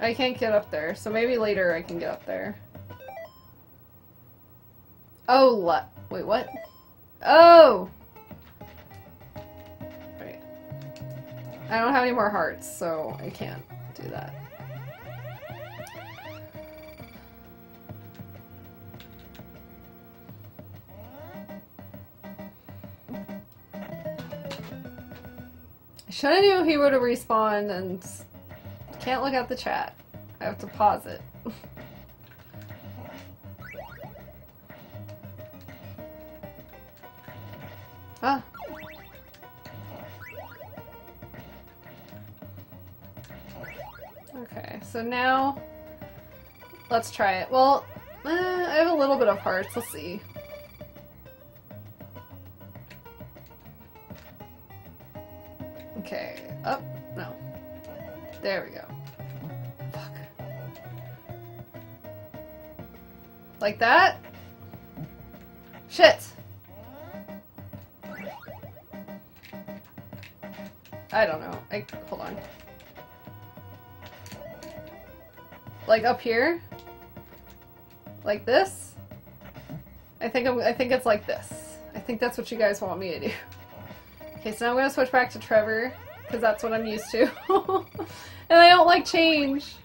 I can't get up there, so maybe later I can get up there. Oh, what? Wait, what? Oh! Right. I don't have any more hearts, so I can't do that. Should I knew he would have respawned and... Can't look at the chat. I have to pause it. Ah. Okay, so now let's try it. Well, eh, I have a little bit of hearts. Let's see. Okay, up. No. There we go. Like that? Shit! I don't know. I- hold on. Like up here? Like this? I think I'm- I think it's like this. I think that's what you guys want me to do. Okay, so now I'm gonna switch back to Trevor, because that's what I'm used to. And I don't like change!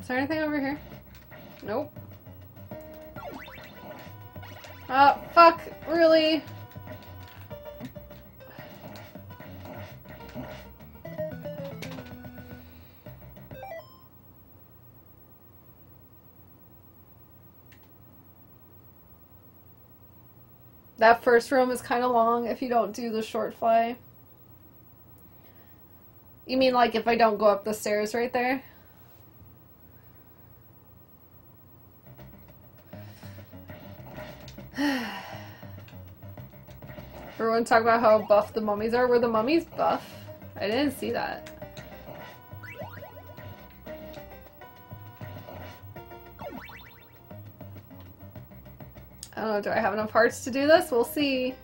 Is there anything over here? Nope. Oh, fuck! Really? That first room is kind of long if you don't do the short fly. You mean like if I don't go up the stairs right there? Everyone talk about how buff the mummies are. Were the mummies buff? I didn't see that. I don't know, do I have enough hearts to do this? We'll see.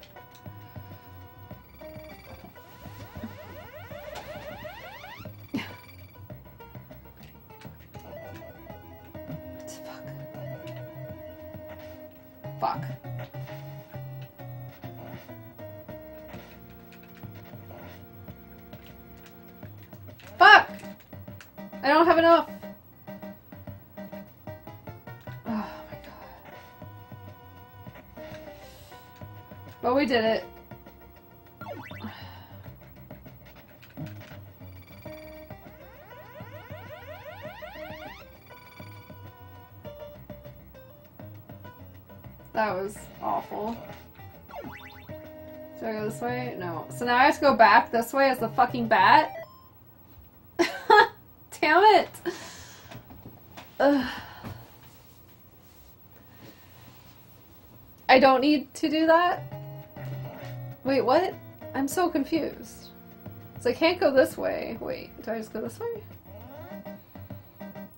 We did it. That was awful. Do I go this way? No. So now I have to go back this way as the fucking bat? Damn it! Ugh. I don't need to do that? Wait, what? I'm so confused. So I can't go this way. Wait, do I just go this way?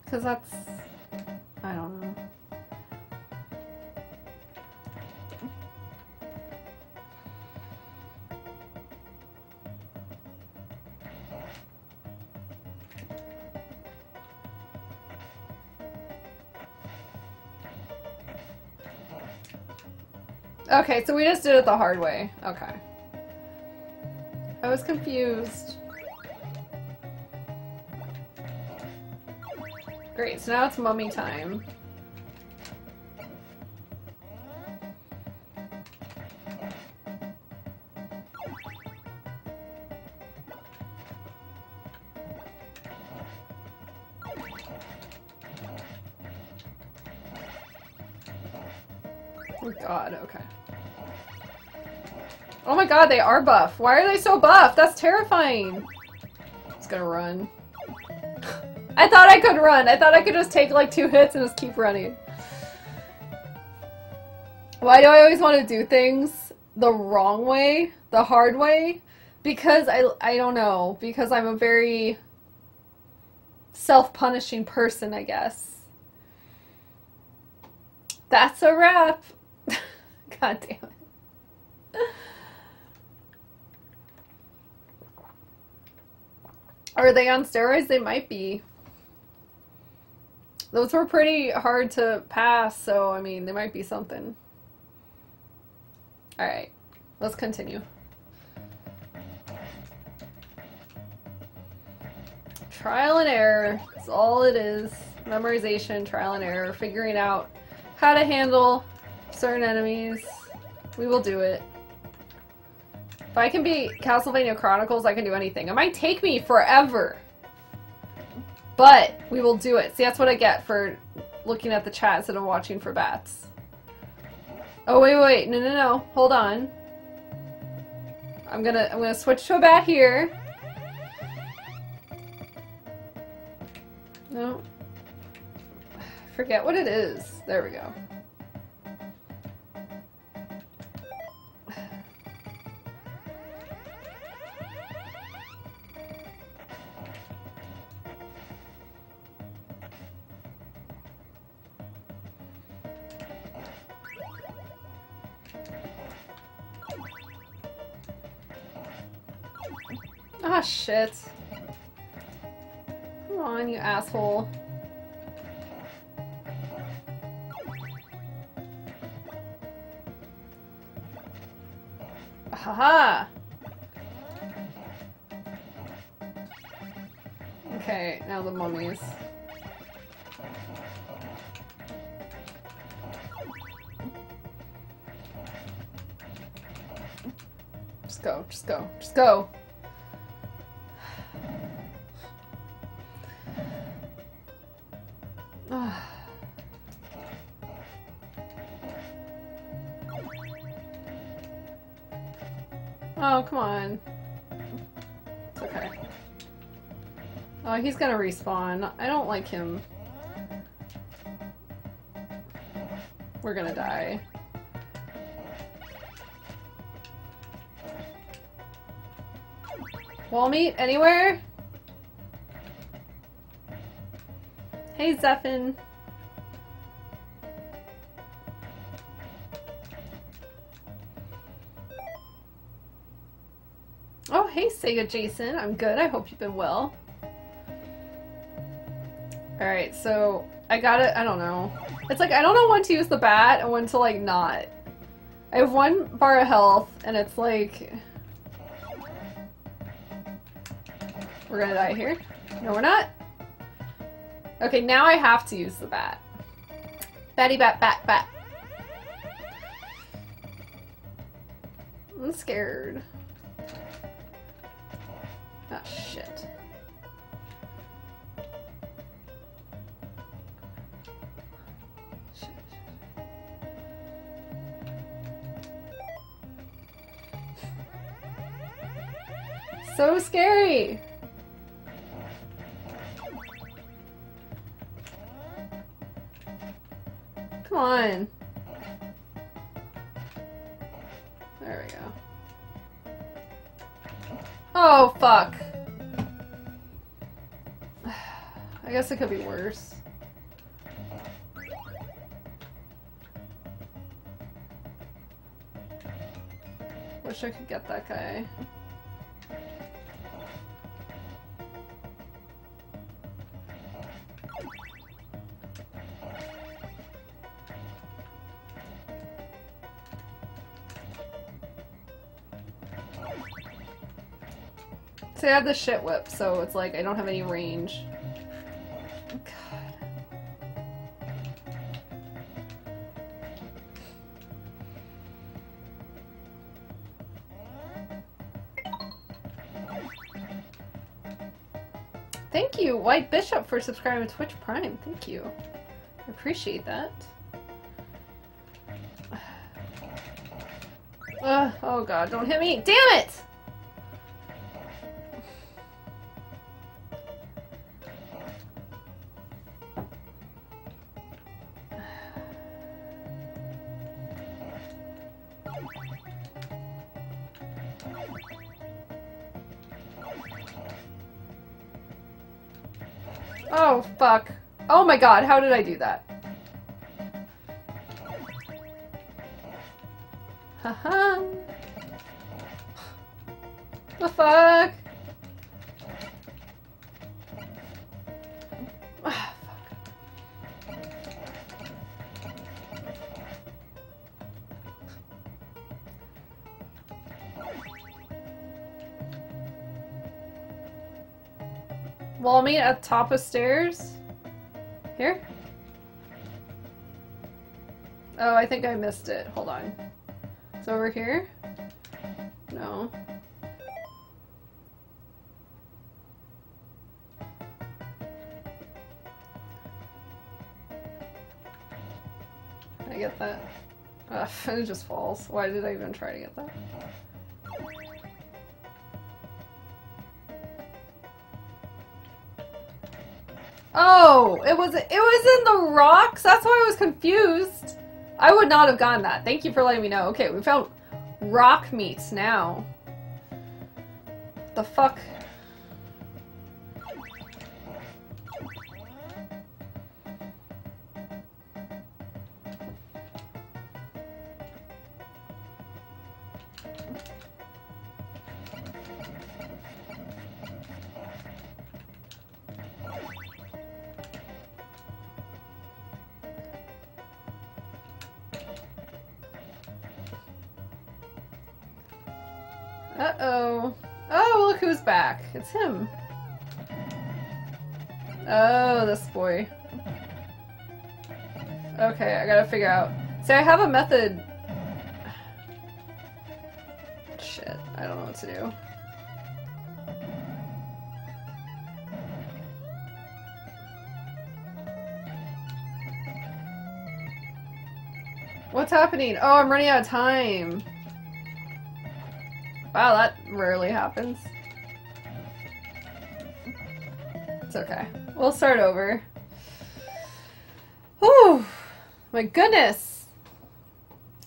Because that's... I don't know. Okay, so we just did it the hard way. Okay. I was confused. Great, so now it's mummy time. Oh god, okay. Oh my god, they are buff! Why are they so buff? That's terrifying! It's gonna run. I thought I could run! I thought I could just take like two hits and just keep running. Why do I always want to do things the wrong way? The hard way? Because I, I don't know. Because I'm a very self-punishing person, I guess. That's a wrap! God damn it. Are they on steroids? They might be. Those were pretty hard to pass, so I mean, there might be something. Alright, let's continue. Trial and error, that's all it is. Memorization, trial and error, figuring out how to handle certain enemies. We will do it. If I can beat Castlevania Chronicles, I can do anything. It might take me forever, but we will do it. See, that's what I get for looking at the chat instead of watching for bats. Oh wait, wait, no, no, no, hold on. I'm gonna, I'm gonna switch to a bat here. No, forget what it is. There we go. Ah, shit. Come on, you asshole. Haha! Okay, now the mummies. Just go, just go, just go! Oh, come on. It's okay. Oh, he's gonna respawn. I don't like him. We're gonna die. Wall meet anywhere? Hey, Zephin. Hey, Sega Jason, I'm good. I hope you've been well. Alright, so I gotta, I don't know. It's like, I don't know when to use the bat and when to, like, not. I have one bar of health, and it's like... We're gonna die here. No, we're not. Okay, now I have to use the bat. Batty bat, bat, bat. I'm scared. Ah, shit. Shit. So scary! Come on! There we go. Oh, fuck. I guess it could be worse. Wish I could get that guy. I have the shit whip, so it's like I don't have any range. Oh, God. Thank you, White Bishop, for subscribing to Twitch Prime. Thank you. I appreciate that. Uh, oh god, don't hit me! Damn it! Oh, fuck. Oh my god, how did I do that? Haha. The fuck? Ah, fuck. Wall me at top of stairs? Here? Oh, I think I missed it. Hold on. It's over here? No. I get that. Ugh, it just falls. Why did I even try to get that? Oh, it was it was in the rocks. That's why I was confused. I would not have gotten that. Thank you for letting me know. Okay, we found rock meats now. The fuck? Uh-oh. Oh, look who's back. It's him. Oh, this boy. Okay, I gotta figure out. See, I have a method. Shit, I don't know what to do. What's happening? Oh, I'm running out of time. Wow, that rarely happens. It's okay. We'll start over. Whew! My goodness!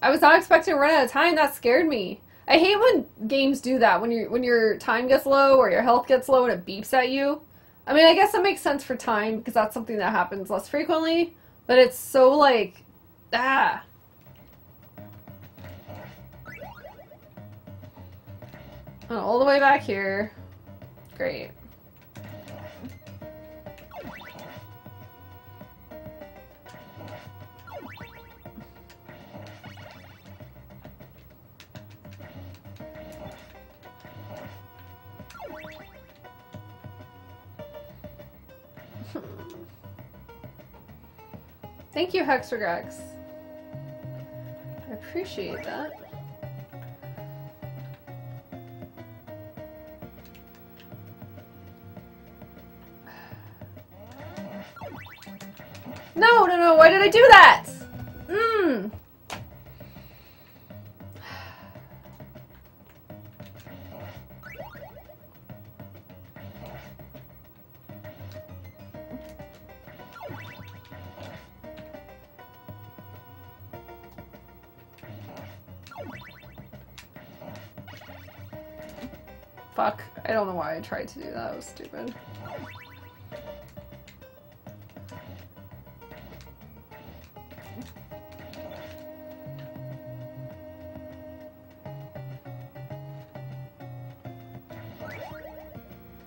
I was not expecting to run out of time. That scared me. I hate when games do that, when, you're, when your time gets low or your health gets low and it beeps at you. I mean, I guess it makes sense for time because that's something that happens less frequently, but it's so like... ah! All the way back here. Great. Thank you, Hexagrex. I appreciate that. No, no, no, why did I do that? Mmm. Fuck, I don't know why I tried to do that, it was stupid.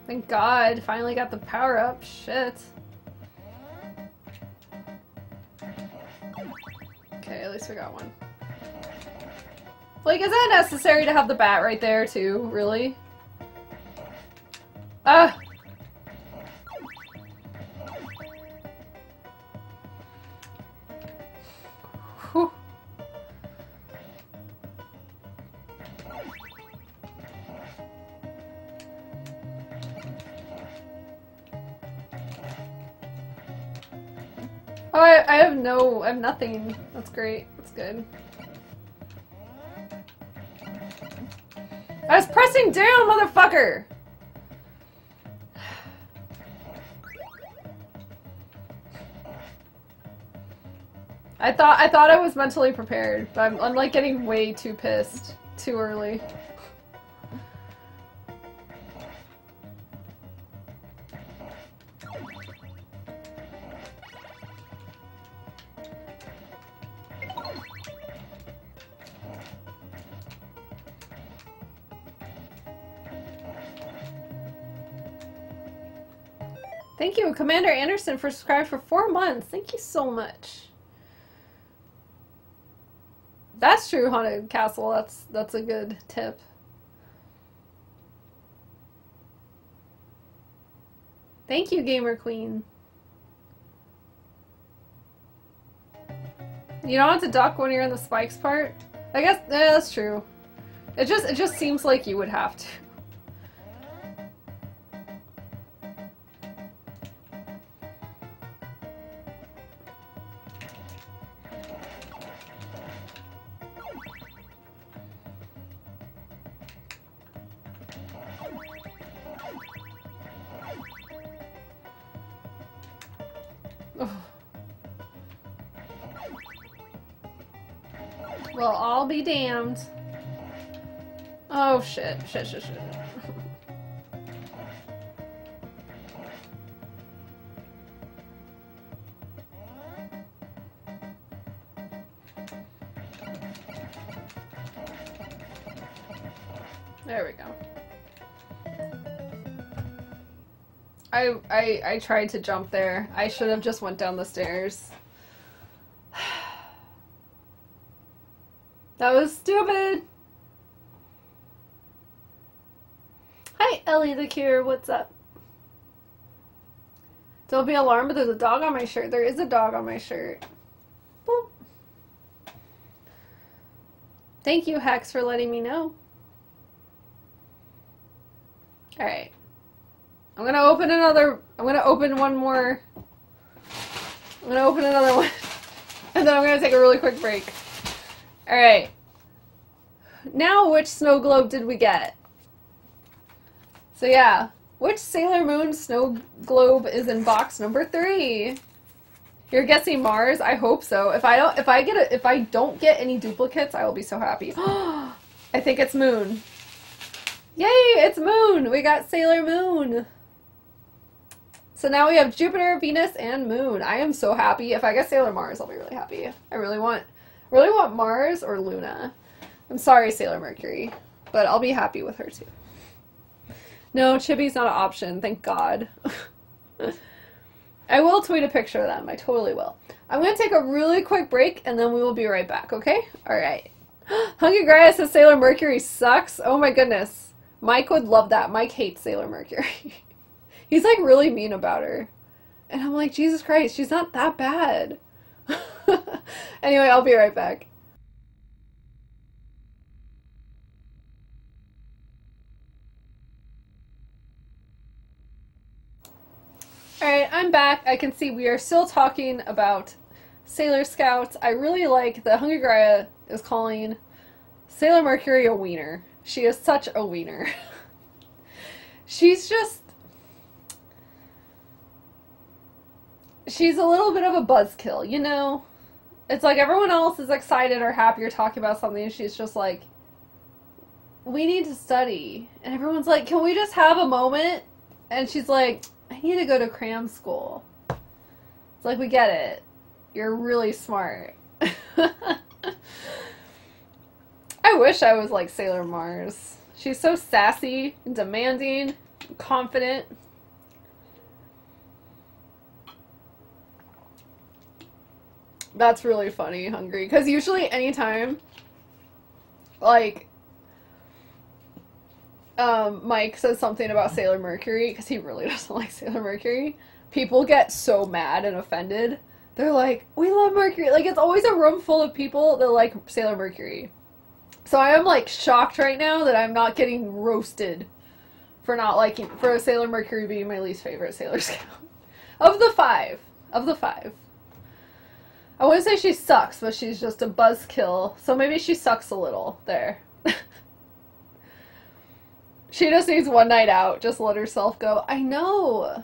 Thank God, finally got the power up. Shit. Okay, at least we got one. Like, is that necessary to have the bat right there, too? Really? Ah! Whew. Oh, I, I have no, I have nothing. That's great. That's good. I was pressing down, motherfucker! I thought I thought I was mentally prepared, but I'm, I'm like getting way too pissed too early. Thank you, Commander Anderson, for subscribing for four months. Thank you so much. That's true, Haunted Castle. That's that's a good tip. Thank you, Gamer Queen. You don't have to duck when you're in the spikes part. I guess yeah, that's true. It just it just seems like you would have to. Damned. Oh shit, shit, shit, shit. There we go. I, I, I tried to jump there. I should have just went down the stairs. That was stupid! Hi, Ellie the Cure, what's up? Don't be alarmed, but there's a dog on my shirt. There is a dog on my shirt. Boop. Thank you, Hex, for letting me know. Alright. I'm gonna open another... I'm gonna open one more... I'm gonna open another one. And then I'm gonna take a really quick break. Alright, now which snow globe did we get? So yeah, which Sailor Moon snow globe is in box number three? You're guessing Mars? I hope so. If I don't, if I get a, if I don't get any duplicates, I will be so happy. I think it's Moon. Yay, it's Moon! We got Sailor Moon! So now we have Jupiter, Venus, and Moon. I am so happy. If I get Sailor Mars, I'll be really happy. I really want... really want Mars or Luna. I'm sorry, Sailor Mercury, but I'll be happy with her too. No, Chibi's not an option, thank God. I will tweet a picture of them, I totally will. I'm going to take a really quick break and then we will be right back, okay? Alright. Hungry Gaia says Sailor Mercury sucks. Oh my goodness. Mike would love that. Mike hates Sailor Mercury. He's like really mean about her. And I'm like, Jesus Christ, she's not that bad. Anyway, I'll be right back. Alright, I'm back. I can see we are still talking about Sailor Scouts. I really like that Hungry Gaia is calling Sailor Mercury a wiener. She is such a wiener. She's just... she's a little bit of a buzzkill, you know? It's like everyone else is excited or happy or talking about something, and she's just like, we need to study. And everyone's like, can we just have a moment? And she's like, I need to go to cram school. It's like, we get it. You're really smart. I wish I was like Sailor Mars. She's so sassy, and demanding, and confident. That's really funny, Hungry, because usually anytime, like, um, Mike says something about Sailor Mercury, because he really doesn't like Sailor Mercury, people get so mad and offended. They're like, we love Mercury. Like, it's always a room full of people that like Sailor Mercury. So I am, like, shocked right now that I'm not getting roasted for not liking, for Sailor Mercury being my least favorite Sailor Scout. Of the five. Of the five. I wouldn't say she sucks, but she's just a buzzkill, so maybe she sucks a little there. She just needs one night out, just let herself go. I know!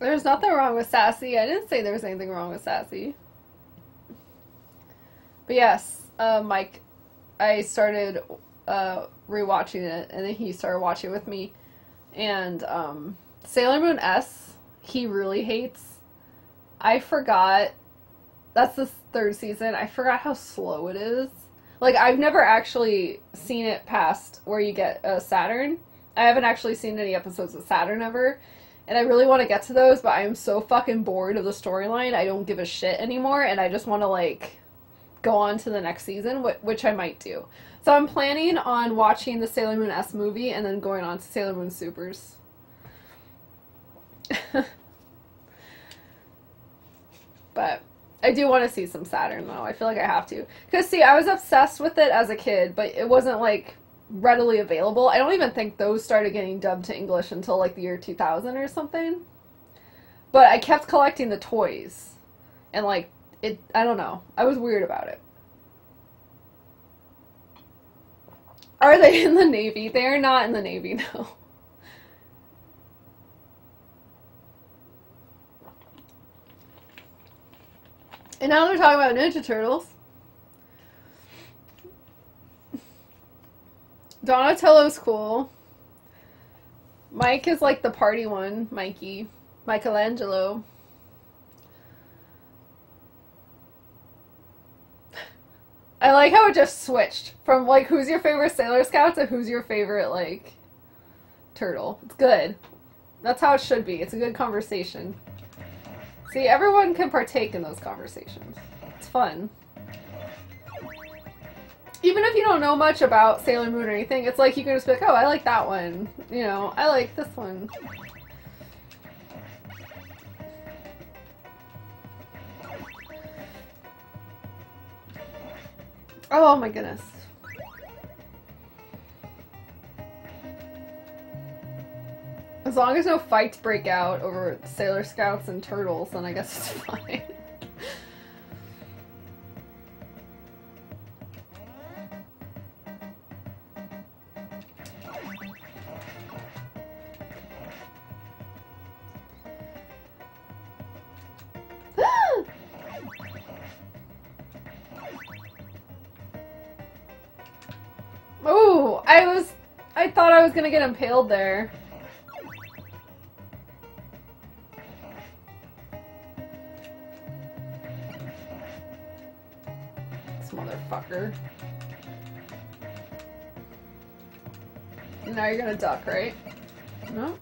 There's nothing wrong with sassy. I didn't say there was anything wrong with sassy. But yes, uh, Mike, I started uh, rewatching it, and then he started watching it with me. And um, Sailor Moon S, he really hates. I forgot. That's the third season. I forgot how slow it is. Like, I've never actually seen it past where you get uh, Saturn. I haven't actually seen any episodes of Saturn ever. And I really want to get to those, but I'm so fucking bored of the storyline, I don't give a shit anymore, and I just want to, like, go on to the next season, wh which I might do. So I'm planning on watching the Sailor Moon S movie and then going on to Sailor Moon Supers. But I do want to see some Saturn, though. I feel like I have to. Because, see, I was obsessed with it as a kid, but it wasn't, like, readily available. I don't even think those started getting dubbed to English until like the year two thousand or something. But I kept collecting the toys. And like, it, I don't know. I was weird about it. Are they in the Navy? They are not in the Navy, no. And now they're talking about Ninja Turtles. Donatello's cool. Mike is like the party one, Mikey. Michelangelo. I like how it just switched from like who's your favorite Sailor Scout to who's your favorite like turtle. It's good. That's how it should be. It's a good conversation. See, everyone can partake in those conversations. It's fun. Even if you don't know much about Sailor Moon or anything, it's like you can just be like, oh, I like that one. You know, I like this one. Oh my goodness. As long as no fights break out over Sailor Scouts and Turtles, then I guess it's fine. Gonna get impaled there. This motherfucker. Now you're gonna duck, right? No?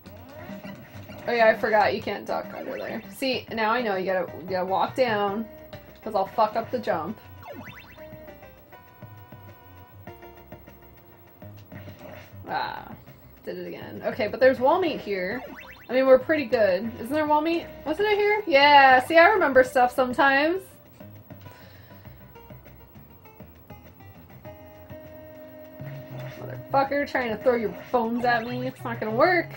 Oh yeah, I forgot you can't duck under there. See, now I know you gotta, you gotta walk down, because I'll fuck up the jump. Did it again. Okay, but there's wall meat here. I mean, we're pretty good. Isn't there wall meat? Wasn't it here? Yeah, see, I remember stuff sometimes. Motherfucker, trying to throw your bones at me. It's not gonna work.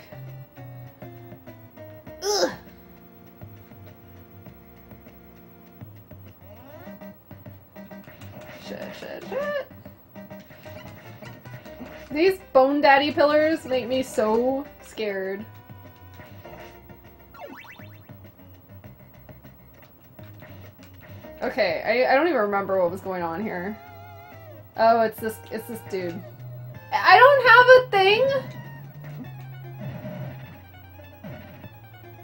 Ugh. Shit, shit, shit. These bone daddy pillars make me so scared. Okay, I, I don't even remember what was going on here. Oh, it's this it's this dude. I don't have a thing.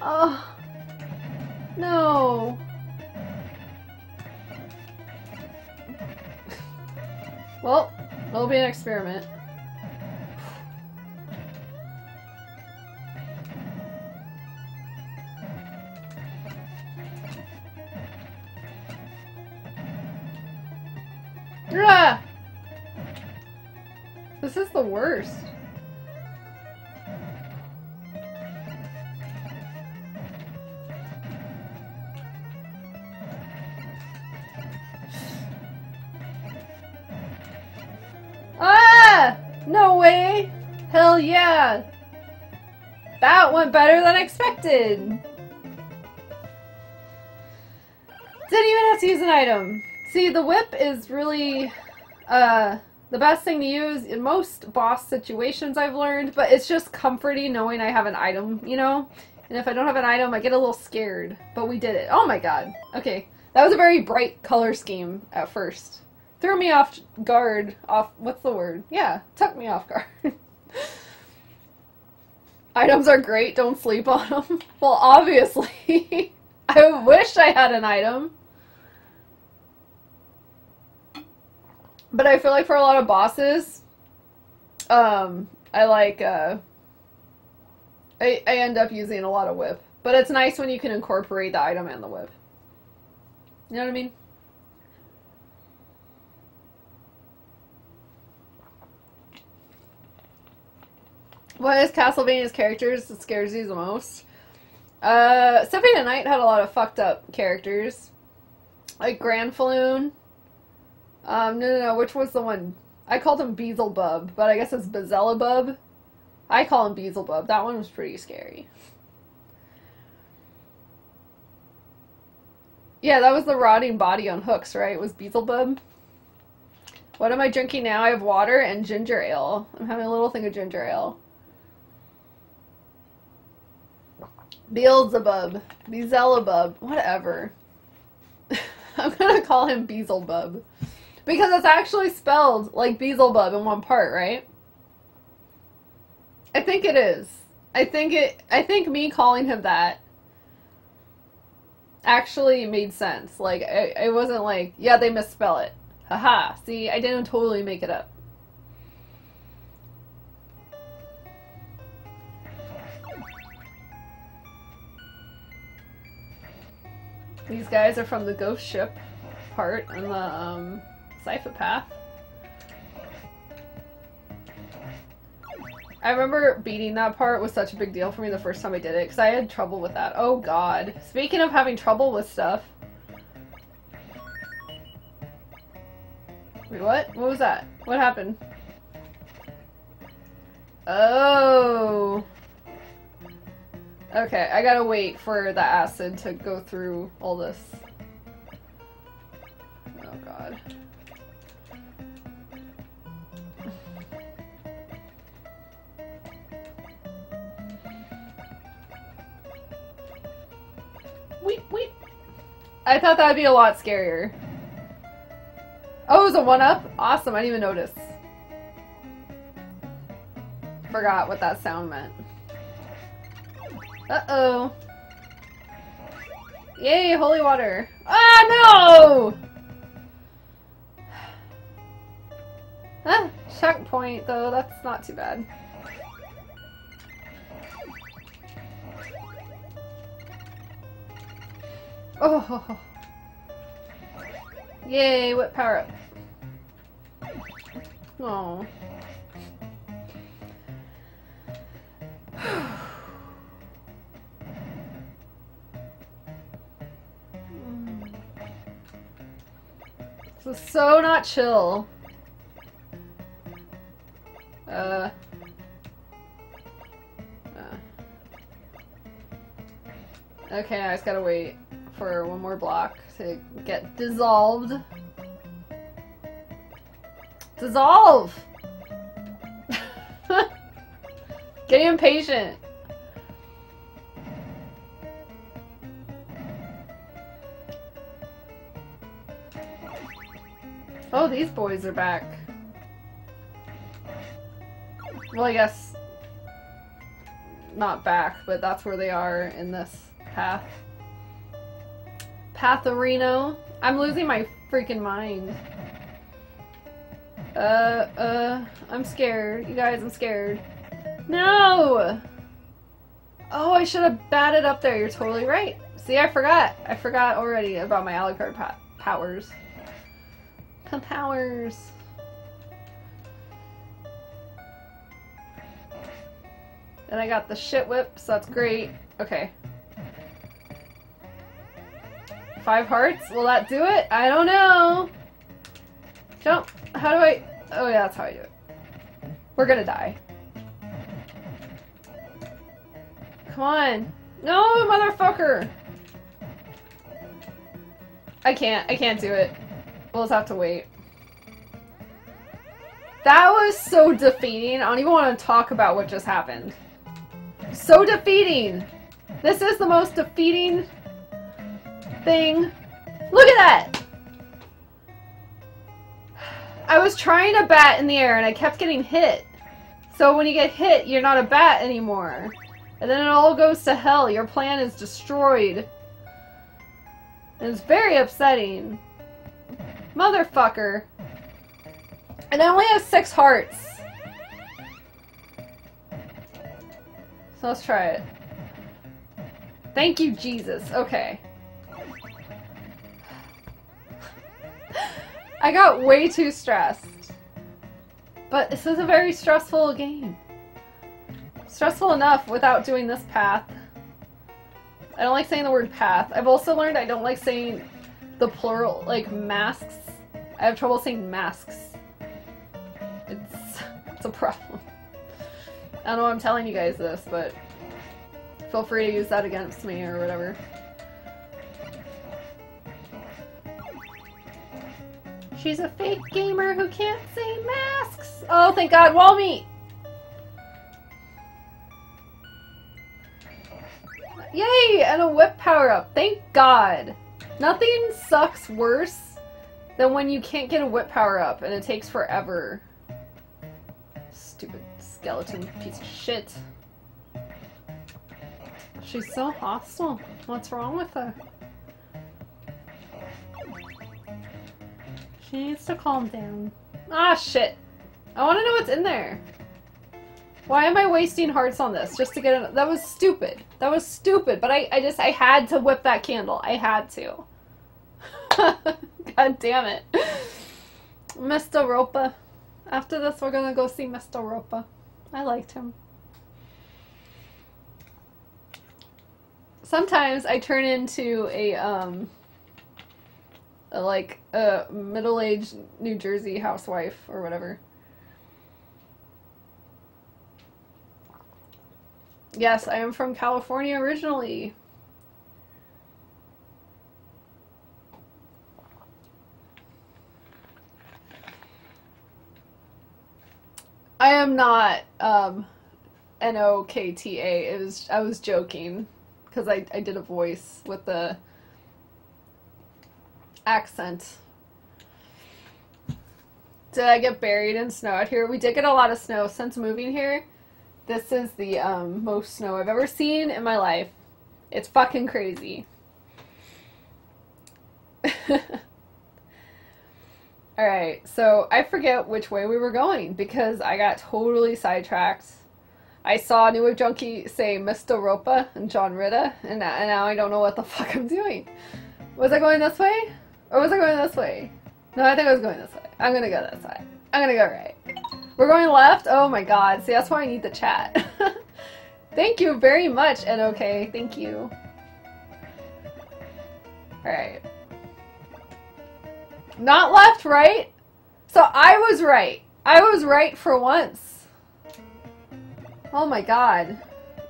Oh no. Well, it'll be an experiment. This is the worst. No way! Hell yeah! That went better than expected! Didn't even have to use an item. See, the whip is really uh, the best thing to use in most boss situations, I've learned, but it's just comforting knowing I have an item, you know? And if I don't have an item, I get a little scared. But we did it. Oh my god. Okay. That was a very bright color scheme at first. Threw me off guard. Off. What's the word? Yeah. Took me off guard. Items are great. Don't sleep on them. Well, obviously. I wish I had an item. But I feel like for a lot of bosses, um, I like, uh, I, I end up using a lot of whip. But it's nice when you can incorporate the item and the whip. You know what I mean? What is Castlevania's characters that scares you the most? Uh, Symphony of the Night had a lot of fucked up characters. Like Grandfaloon. Um, no, no, no, which was the one? I called him Beelzebub, but I guess it's Beelzebub. I call him Beelzebub. That one was pretty scary. Yeah, that was the rotting body on hooks, right? It was Beelzebub. What am I drinking now? I have water and ginger ale. I'm having a little thing of ginger ale. Beelzebub. Beelzebub. Whatever. I'm gonna call him Beelzebub. Because it's actually spelled like Beelzebub in one part, right? I think it is. I think it I think me calling him that actually made sense. Like I, I wasn't like, yeah, they misspell it. Haha. See, I didn't totally make it up. These guys are from the ghost ship part in the um, Sypha path. I remember beating that part was such a big deal for me the first time I did it, because I had trouble with that. Oh god. Speaking of having trouble with stuff... Wait, what? What was that? What happened? Oh... Okay, I gotta wait for the acid to go through all this. Oh god. Weep, weep. I thought that'd be a lot scarier. Oh, it was a one-up? Awesome, I didn't even notice. Forgot what that sound meant. Uh-oh. Yay, holy water. Ah, no! Ah, checkpoint, though. That's not too bad. Oh. Yay, whip power up. Oh. This is so not chill. Uh. uh. Okay, I just gotta wait for one more block to get dissolved. Dissolve! Getting impatient. Oh, these boys are back. Well, I guess not back, but that's where they are in this path. Patherino. I'm losing my freaking mind. Uh, uh, I'm scared. You guys, I'm scared. No! Oh, I should have batted up there. You're totally right. See, I forgot. I forgot already about my Alucard po- powers. Powers. And I got the shit whip, so that's great. Okay. Five hearts? Will that do it? I don't know. Jump. How do I... Oh yeah, that's how I do it. We're gonna die. Come on. No, motherfucker! I can't. I can't do it. We'll just have to wait. That was so defeating. I don't even want to talk about what just happened. So defeating! This is the most defeating thing. Look at that! I was trying to bat in the air and I kept getting hit. So when you get hit, you're not a bat anymore. And then it all goes to hell. Your plan is destroyed. And it's very upsetting. Motherfucker. And I only have six hearts. So let's try it. Thank you, Jesus. Okay. I got way too stressed. But this is a very stressful game. Stressful enough without doing this path. I don't like saying the word path. I've also learned I don't like saying the plural, like masks. I have trouble saying masks. It's, it's a problem. I don't know why I'm telling you guys this, but feel free to use that against me or whatever. She's a fake gamer who can't say masks! Oh, thank God, wall meet! Yay! And a whip power-up! Thank God! Nothing sucks worse than when you can't get a whip power-up and it takes forever. Stupid skeleton piece of shit. She's so hostile. What's wrong with her? She needs to calm down. Ah, shit! I want to know what's in there! Why am I wasting hearts on this? Just to get an- that was stupid. That was stupid, but I, I just- I had to whip that candle. I had to. God damn it. Mister Ropa. After this, we're gonna go see Mister Ropa. I liked him. Sometimes I turn into a, um... a, like, a middle-aged New Jersey housewife or whatever. Yes, I am from California originally. I am not um, N O K T A. It was I was joking because I I did a voice with the accent. Did I get buried in snow out here? We did get a lot of snow since moving here. This is the um, most snow I've ever seen in my life. It's fucking crazy. Alright, so I forget which way we were going because I got totally sidetracked. I saw New Wave Junkie say Mister Ropa and John Ritta, and now I don't know what the fuck I'm doing. Was I going this way? Or was I going this way? No, I think I was going this way. I'm gonna go this way. I'm gonna go right. We're going left? Oh my god. See, that's why I need the chat. Thank you very much, and okay, thank you. Alright. Not left, right? So I was right. I was right for once. Oh my god.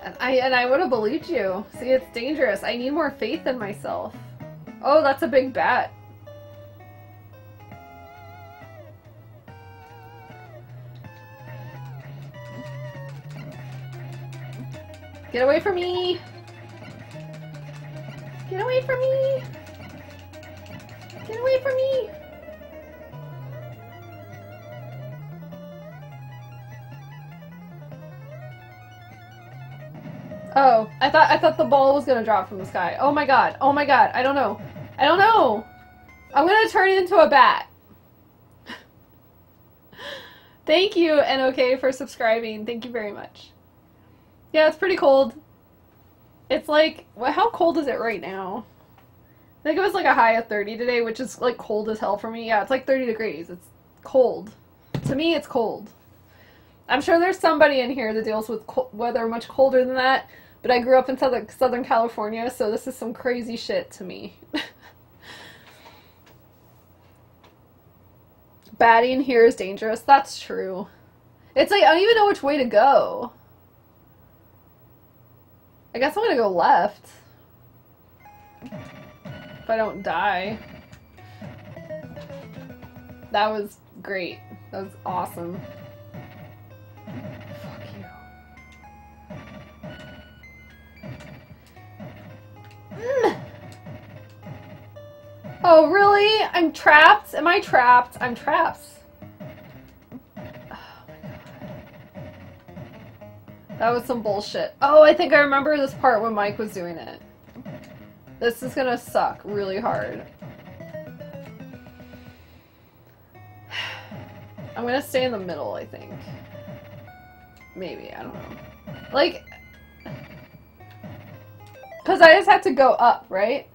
And I, and I would have believed you. See, it's dangerous. I need more faith in myself. Oh, that's a big bat. Get away from me! Get away from me! Get away from me! Oh, I thought I thought the ball was gonna drop from the sky. Oh my god! Oh my god! I don't know! I don't know! I'm gonna turn into a bat. Thank you, N O K, for subscribing. Thank you very much. Yeah, it's pretty cold. It's like, well, how cold is it right now? I think it was like a high of thirty today, which is like cold as hell for me. Yeah, it's like thirty degrees. It's cold. To me, it's cold. I'm sure there's somebody in here that deals with weather much colder than that, but I grew up in Southern California, so this is some crazy shit to me. Batting here is dangerous. That's true. It's like, I don't even know which way to go. I guess I'm gonna go left. If I don't die. That was great. That was awesome. Fuck you. Mm. Oh, really? I'm trapped? Am I trapped? I'm trapped. That was some bullshit. Oh, I think I remember this part when Mike was doing it. This is gonna suck really hard. I'm gonna stay in the middle, I think. Maybe, I don't know. Like, cause I just have to go up, right?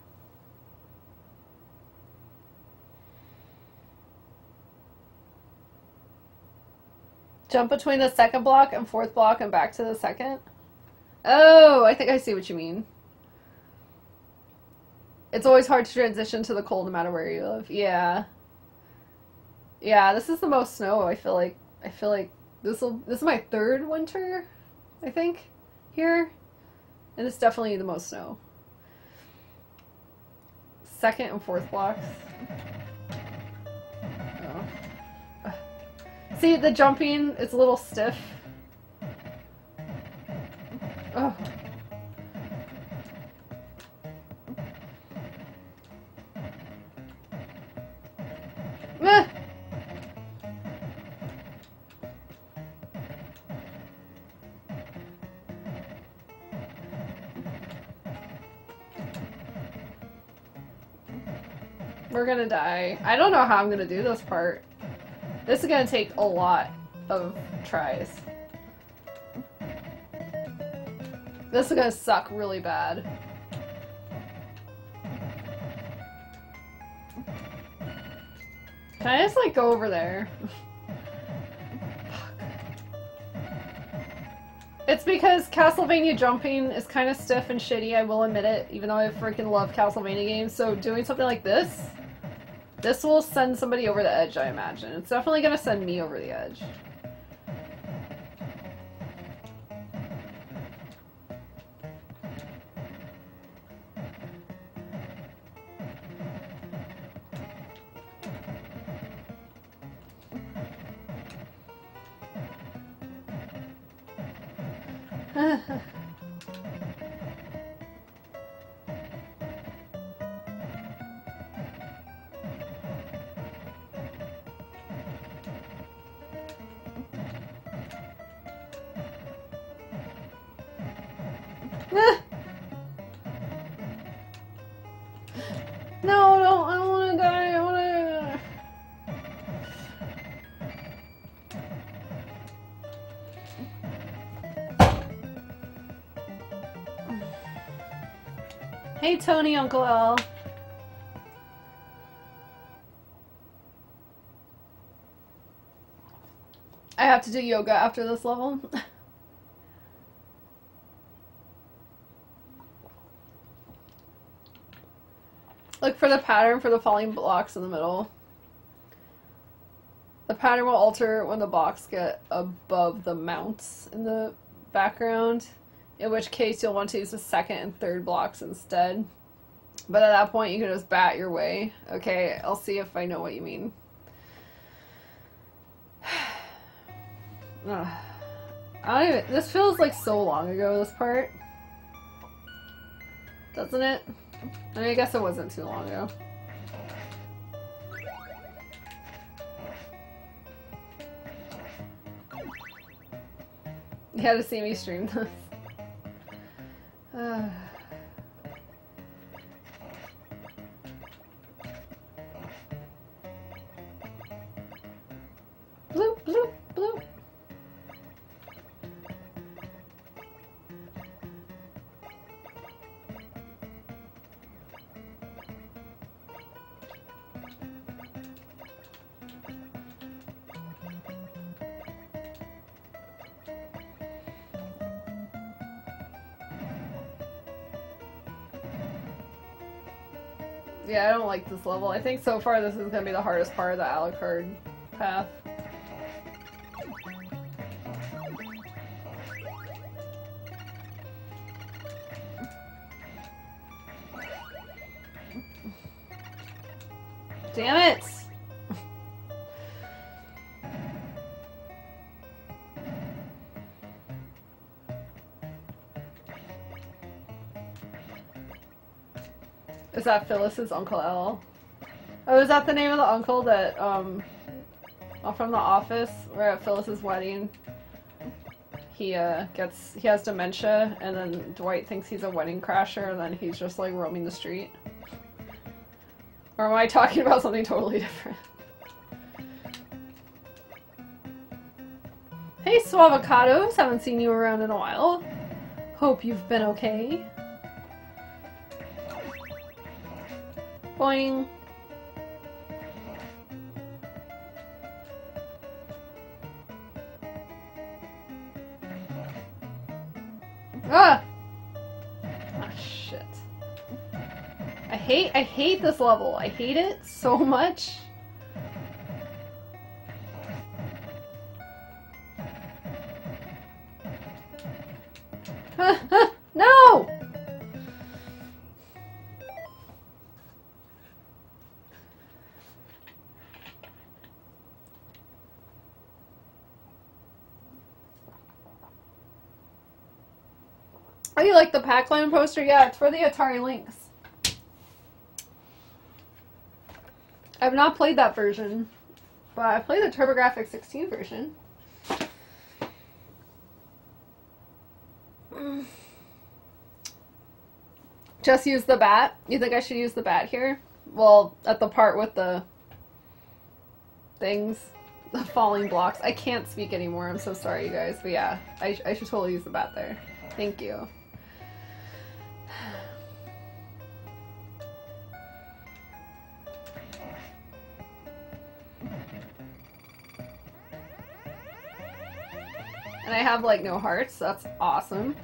Jump between the second block and fourth block and back to the second? Oh, I think I see what you mean. It's always hard to transition to the cold no matter where you live. Yeah. Yeah, this is the most snow, I feel like. I feel like this will this is my third winter, I think, here. And it's definitely the most snow. Second and fourth blocks. See, the jumping, it's a little stiff. Ugh. Ah. We're gonna die. I don't know how I'm gonna do this part. This is gonna take a lot of tries. This is gonna suck really bad. Can I just like go over there? It's because Castlevania jumping is kind of stiff and shitty, I will admit it, even though I freaking love Castlevania games, so doing something like this? This will send somebody over the edge, I imagine. It's definitely gonna send me over the edge. Hey Tony, Uncle L. I have to do yoga after this level. Look for the pattern for the falling blocks in the middle. The pattern will alter when the blocks get above the mounts in the background. In which case, you'll want to use the second and third blocks instead. But at that point, you can just bat your way. Okay, I'll see if I know what you mean. I don't even... This feels like so long ago, this part. Doesn't it? I mean, I guess it wasn't too long ago. You had to see me stream this. Uh. Bloop, bloop, bloop. Yeah, I don't like this level. I think so far this is going to be the hardest part of the Alucard path. Damn it! Is that Phyllis's Uncle L? Oh, is that the name of the uncle that, um, from The Office, where at Phyllis's wedding, he, uh, gets, he has dementia, and then Dwight thinks he's a wedding crasher, and then he's just, like, roaming the street? Or am I talking about something totally different? Hey, Suavocados! Haven't seen you around in a while. Hope you've been okay. Boing. Ah! Oh, shit. I hate- I hate this level. I hate it so much. No! Oh, you like the Pac-Man poster? Yeah, it's for the Atari Lynx. I've not played that version, but I played the TurboGrafx sixteen version. Mm. Just use the bat? You think I should use the bat here? Well, at the part with the things, the falling blocks. I can't speak anymore, I'm so sorry you guys, but yeah, I, sh I should totally use the bat there. Thank you. And I have like no hearts, so that's awesome.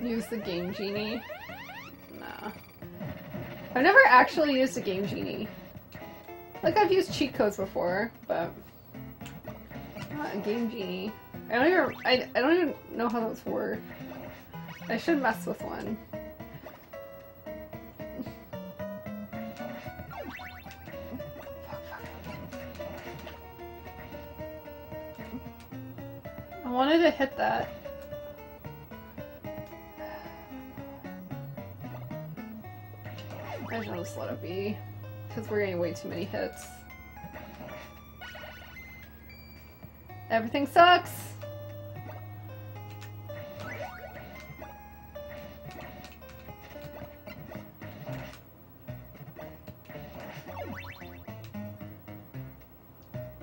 Use the Game Genie? Nah. I've never actually used a Game Genie. Like, I've used cheat codes before, but not a Game Genie. I don't even I, I don't even know how those work. I should mess with one. I wanted to hit that. I should just let it be. Because we're getting way too many hits. Everything sucks!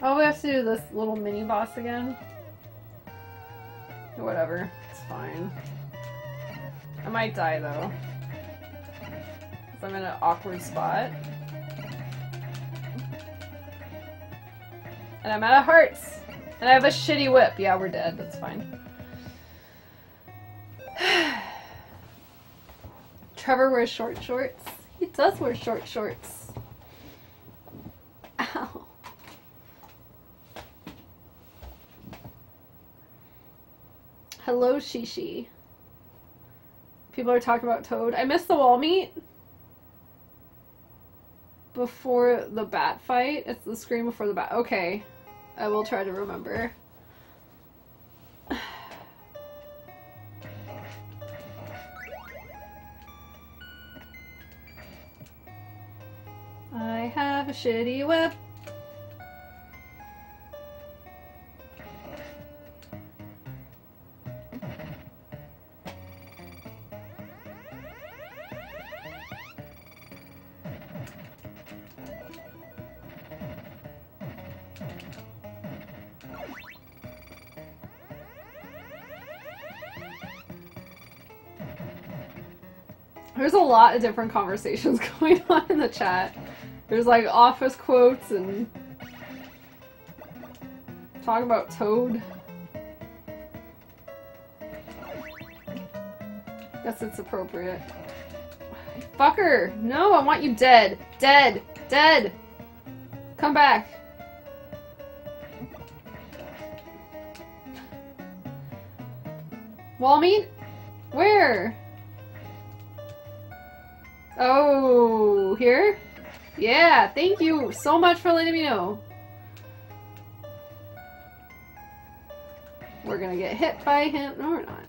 Oh, we have to do this little mini boss again? Whatever, it's fine. I might die though. Because I'm in an awkward spot. And I'm out of hearts. And I have a shitty whip. Yeah, we're dead. That's fine. Trevor wears short shorts. He does wear short shorts. Ow. Hello, Shishi. People are talking about Toad. I missed the wall meet. Before the bat fight? It's the scream before the bat. Okay. I will try to remember. I have a shitty whip. There's a lot of different conversations going on in the chat. There's like office quotes and talk about Toad. Guess it's appropriate. Fucker! No, I want you dead! Dead! Dead! Come back! Wall meet? Where? Oh, here? Yeah, thank you so much for letting me know. We're gonna get hit by him. No, we're not.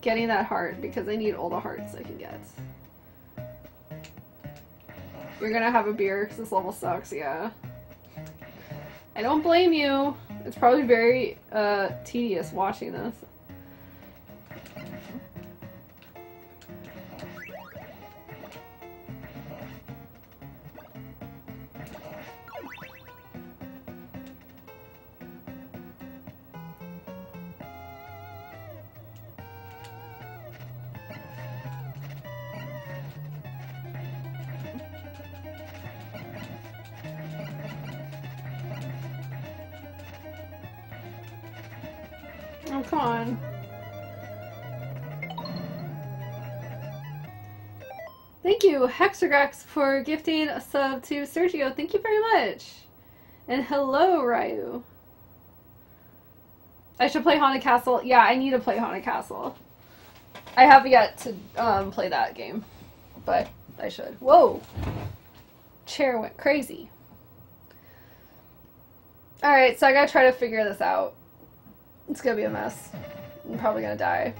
Getting that heart because I need all the hearts I can get. You're gonna have a beer because this level sucks, yeah. I don't blame you. It's probably very uh, tedious watching this. Hexagrax for gifting a sub to Sergio. Thank you very much. And hello, Ryu. I should play Haunted Castle. Yeah, I need to play Haunted Castle. I have yet to um, play that game, but I should. Whoa! Chair went crazy. Alright, so I gotta try to figure this out. It's gonna be a mess. I'm probably gonna die.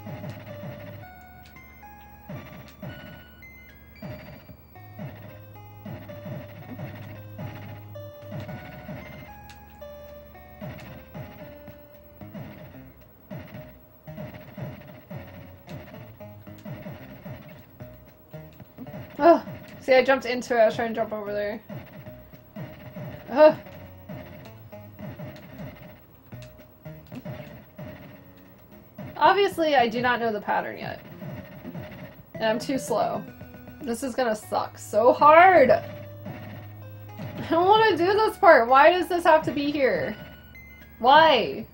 See, I jumped into it. I was trying to jump over there. Ugh. Obviously, I do not know the pattern yet. And I'm too slow. This is gonna suck so hard! I don't want to do this part! Why does this have to be here? Why?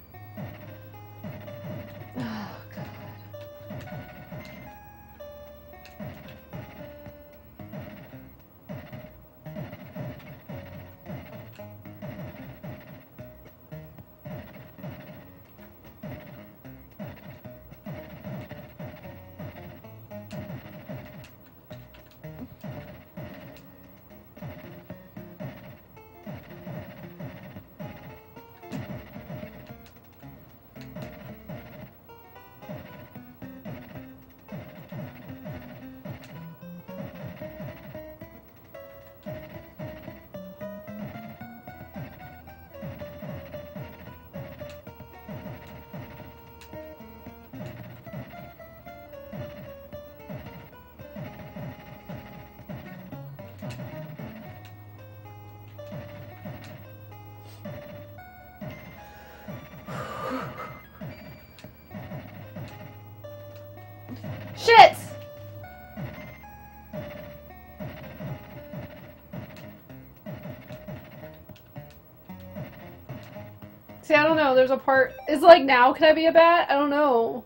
See, I don't know, there's a part, it's like now, can I be a bat? I don't know.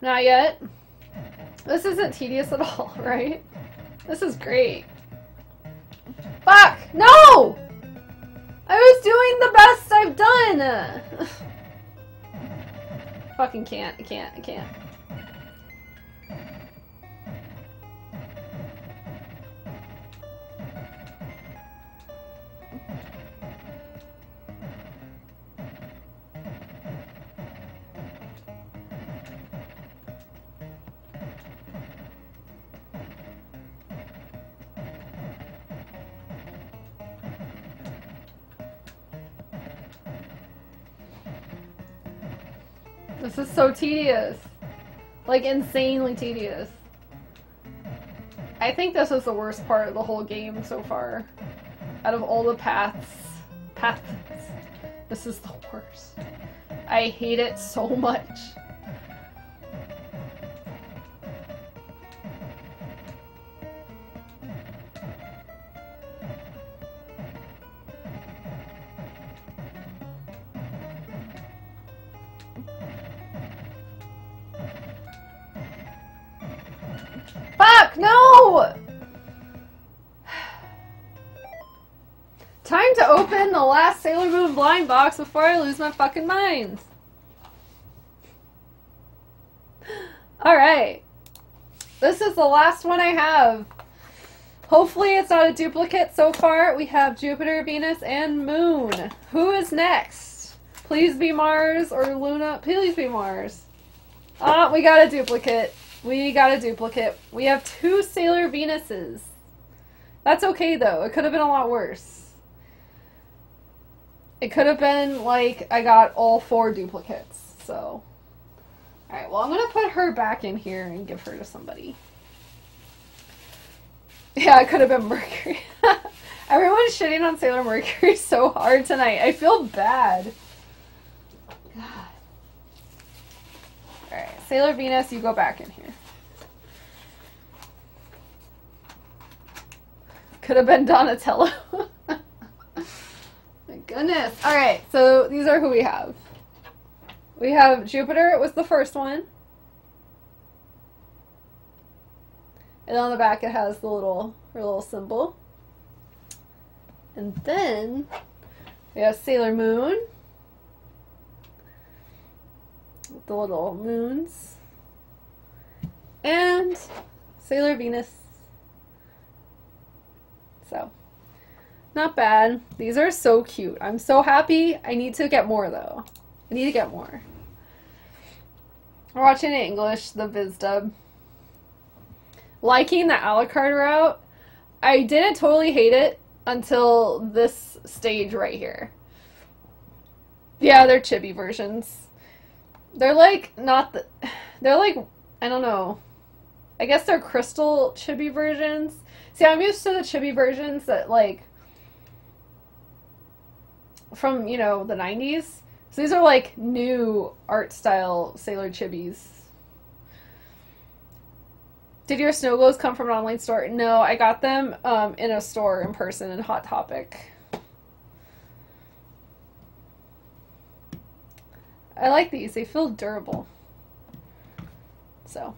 Not yet. This isn't tedious at all, right? This is great. Fuck! No! I was doing the best I've done! Fucking can't, I can't, I can't. This is so tedious. Like, insanely tedious. I think this is the worst part of the whole game so far. Out of all the paths... Paths. This is the worst. I hate it so much. Time to open the last Sailor Moon blind box before I lose my fucking mind. Alright. This is the last one I have. Hopefully it's not a duplicate so far. We have Jupiter, Venus, and Moon. Who is next? Please be Mars or Luna. Please be Mars. Ah, uh, we got a duplicate. We got a duplicate. We have two Sailor Venuses. That's okay though. It could have been a lot worse. It could have been like I got all four duplicates, so. Alright, well I'm going to put her back in here and give her to somebody. Yeah, it could have been Mercury. Everyone's shitting on Sailor Mercury so hard tonight. I feel bad. God. Alright, Sailor Venus, you go back in here. Could have been Donatello. My goodness. Alright, so these are who we have. We have Jupiter, it was the first one. And on the back it has the little, her little symbol. And then we have Sailor Moon. With the little moons. And Sailor Venus. So, not bad. These are so cute. I'm so happy. I need to get more, though. I need to get more. We're watching in English, the Viz dub. Liking the Alucard route. I didn't totally hate it until this stage right here. Yeah, they're chibi versions. They're like, not the... They're like, I don't know. I guess they're crystal chibi versions. See, I'm used to the chibi versions that, like, from, you know, the nineties. So these are, like, new art style Sailor chibis. Did your snow globes come from an online store? No, I got them um, in a store in person in Hot Topic. I like these. They feel durable. So,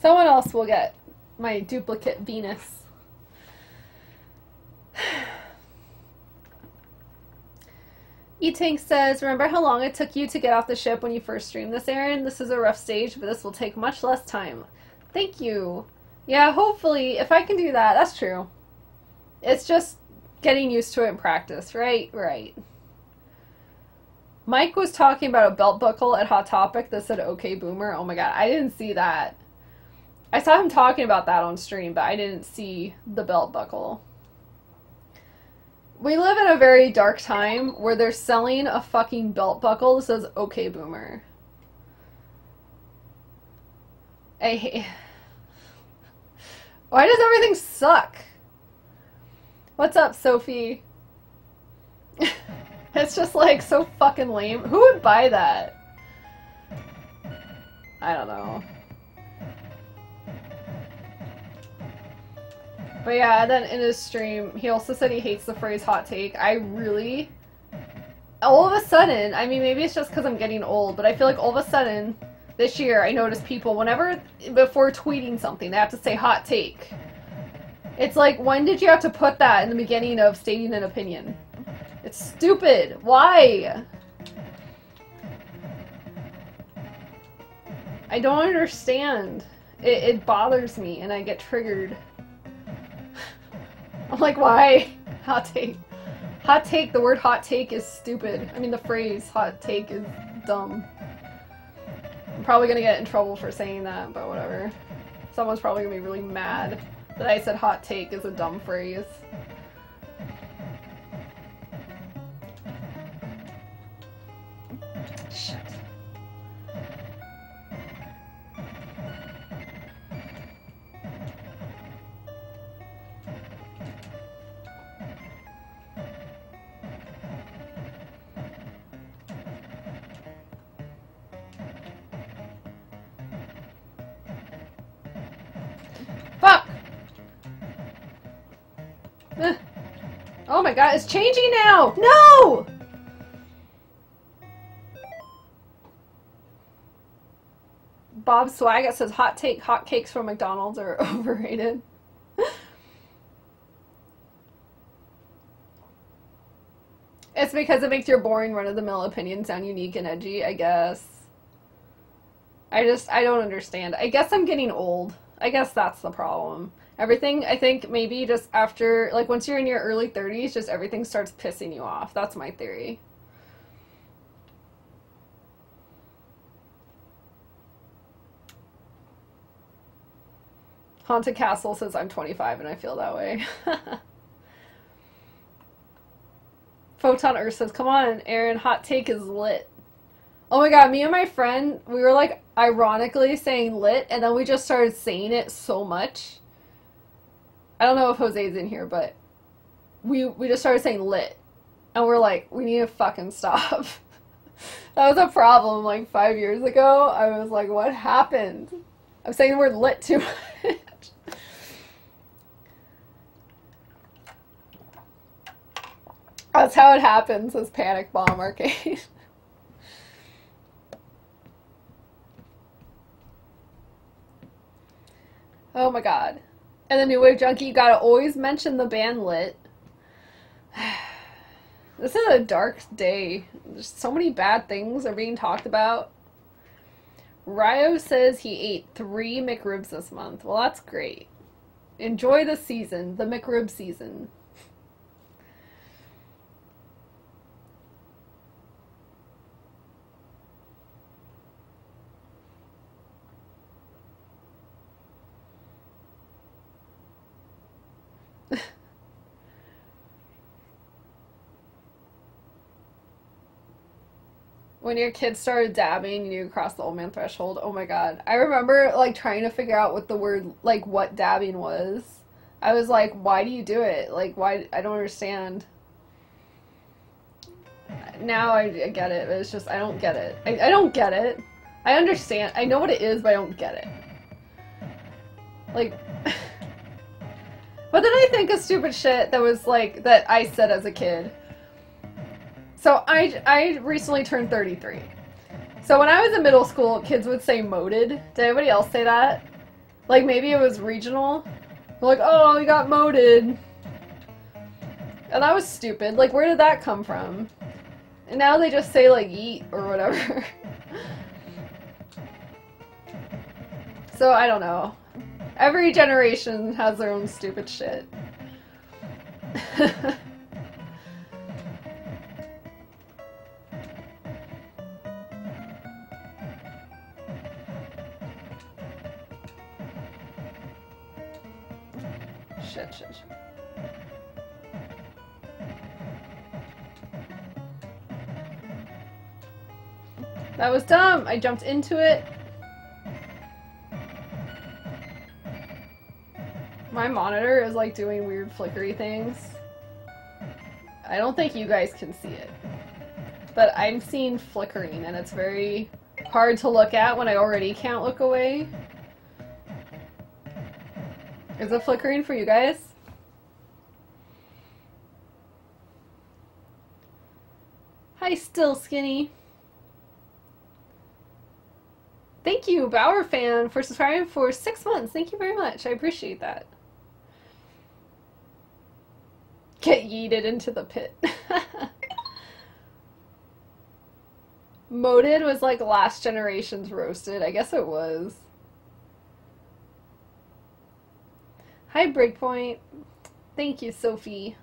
someone else will get my duplicate Venus. E-Tank says, remember how long it took you to get off the ship when you first streamed this, Aaron? This is a rough stage, but this will take much less time. Thank you. Yeah, hopefully, if I can do that, that's true. It's just getting used to it in practice, right? Right. Mike was talking about a belt buckle at Hot Topic that said, okay, boomer. Oh my god, I didn't see that. I saw him talking about that on stream, but I didn't see the belt buckle. We live in a very dark time where they're selling a fucking belt buckle that says okay boomer. I hate... Why does everything suck? What's up, Sophie? It's just like so fucking lame. Who would buy that? I don't know. But yeah, then in his stream, he also said he hates the phrase hot take. I really, all of a sudden, I mean, maybe it's just because I'm getting old, but I feel like all of a sudden, this year, I noticed people, whenever, before tweeting something, they have to say hot take. It's like, when did you have to put that in the beginning of stating an opinion? It's stupid. Why? I don't understand. It, it bothers me, and I get triggered. I'm like, why? Hot take. Hot take, the word hot take is stupid. I mean, the phrase hot take is dumb. I'm probably gonna get in trouble for saying that, but whatever. Someone's probably gonna be really mad that I said hot take is a dumb phrase. Shit. Oh my god, it's changing now! No! Bob Swaggart says, hot take, hot cakes from McDonald's are overrated. It's because it makes your boring run-of-the-mill opinion sound unique and edgy, I guess. I just, I don't understand. I guess I'm getting old. I guess that's the problem. Everything, I think, maybe just after, like, once you're in your early thirties, just everything starts pissing you off. That's my theory. Haunted Castle says I'm twenty-five and I feel that way. Photon Earth says, come on, Aaron, hot take is lit. Oh my god, me and my friend, we were like ironically saying lit, and then we just started saying it so much. I don't know if Jose's in here, but we we just started saying lit. And we're like, we need to fucking stop. That was a problem like five years ago. I was like, what happened? I'm saying the word lit too much. That's how it happens, this Panic Bomb Arcade. Oh my god. And the New Wave Junkie, you gotta always mention the band Lit. This is a dark day. There's so many bad things are being talked about. Ryo says he ate three McRibs this month. Well, that's great. Enjoy the season, the McRib season. When your kids started dabbing and you crossed the old man threshold, oh my god. I remember, like, trying to figure out what the word, like, what dabbing was. I was like, why do you do it? Like, why? I don't understand. Now I, I get it, but it's just, I don't get it. I, I don't get it. I understand. I know what it is, but I don't get it. Like... But then I think of stupid shit that was, like, that I said as a kid. So I, I recently turned thirty-three. So when I was in middle school, kids would say moded. Did anybody else say that? Like, maybe it was regional. Like, oh, you got moded. And that was stupid. Like, where did that come from? And now they just say, like, yeet or whatever. So I don't know. Every generation has their own stupid shit. Shit, shit, shit. That was dumb. I jumped into it. My monitor is like doing weird flickery things. I don't think you guys can see it, but I'm seeing flickering and it's very hard to look at when I already can't look away. Is it flickering for you guys? Hi, Still Skinny. Thank you, Bauer Fan, for subscribing for six months. Thank you very much. I appreciate that. Get yeeted into the pit. Moded was like last generation's roasted. I guess it was. Hi, Breakpoint. Thank you, Sophie.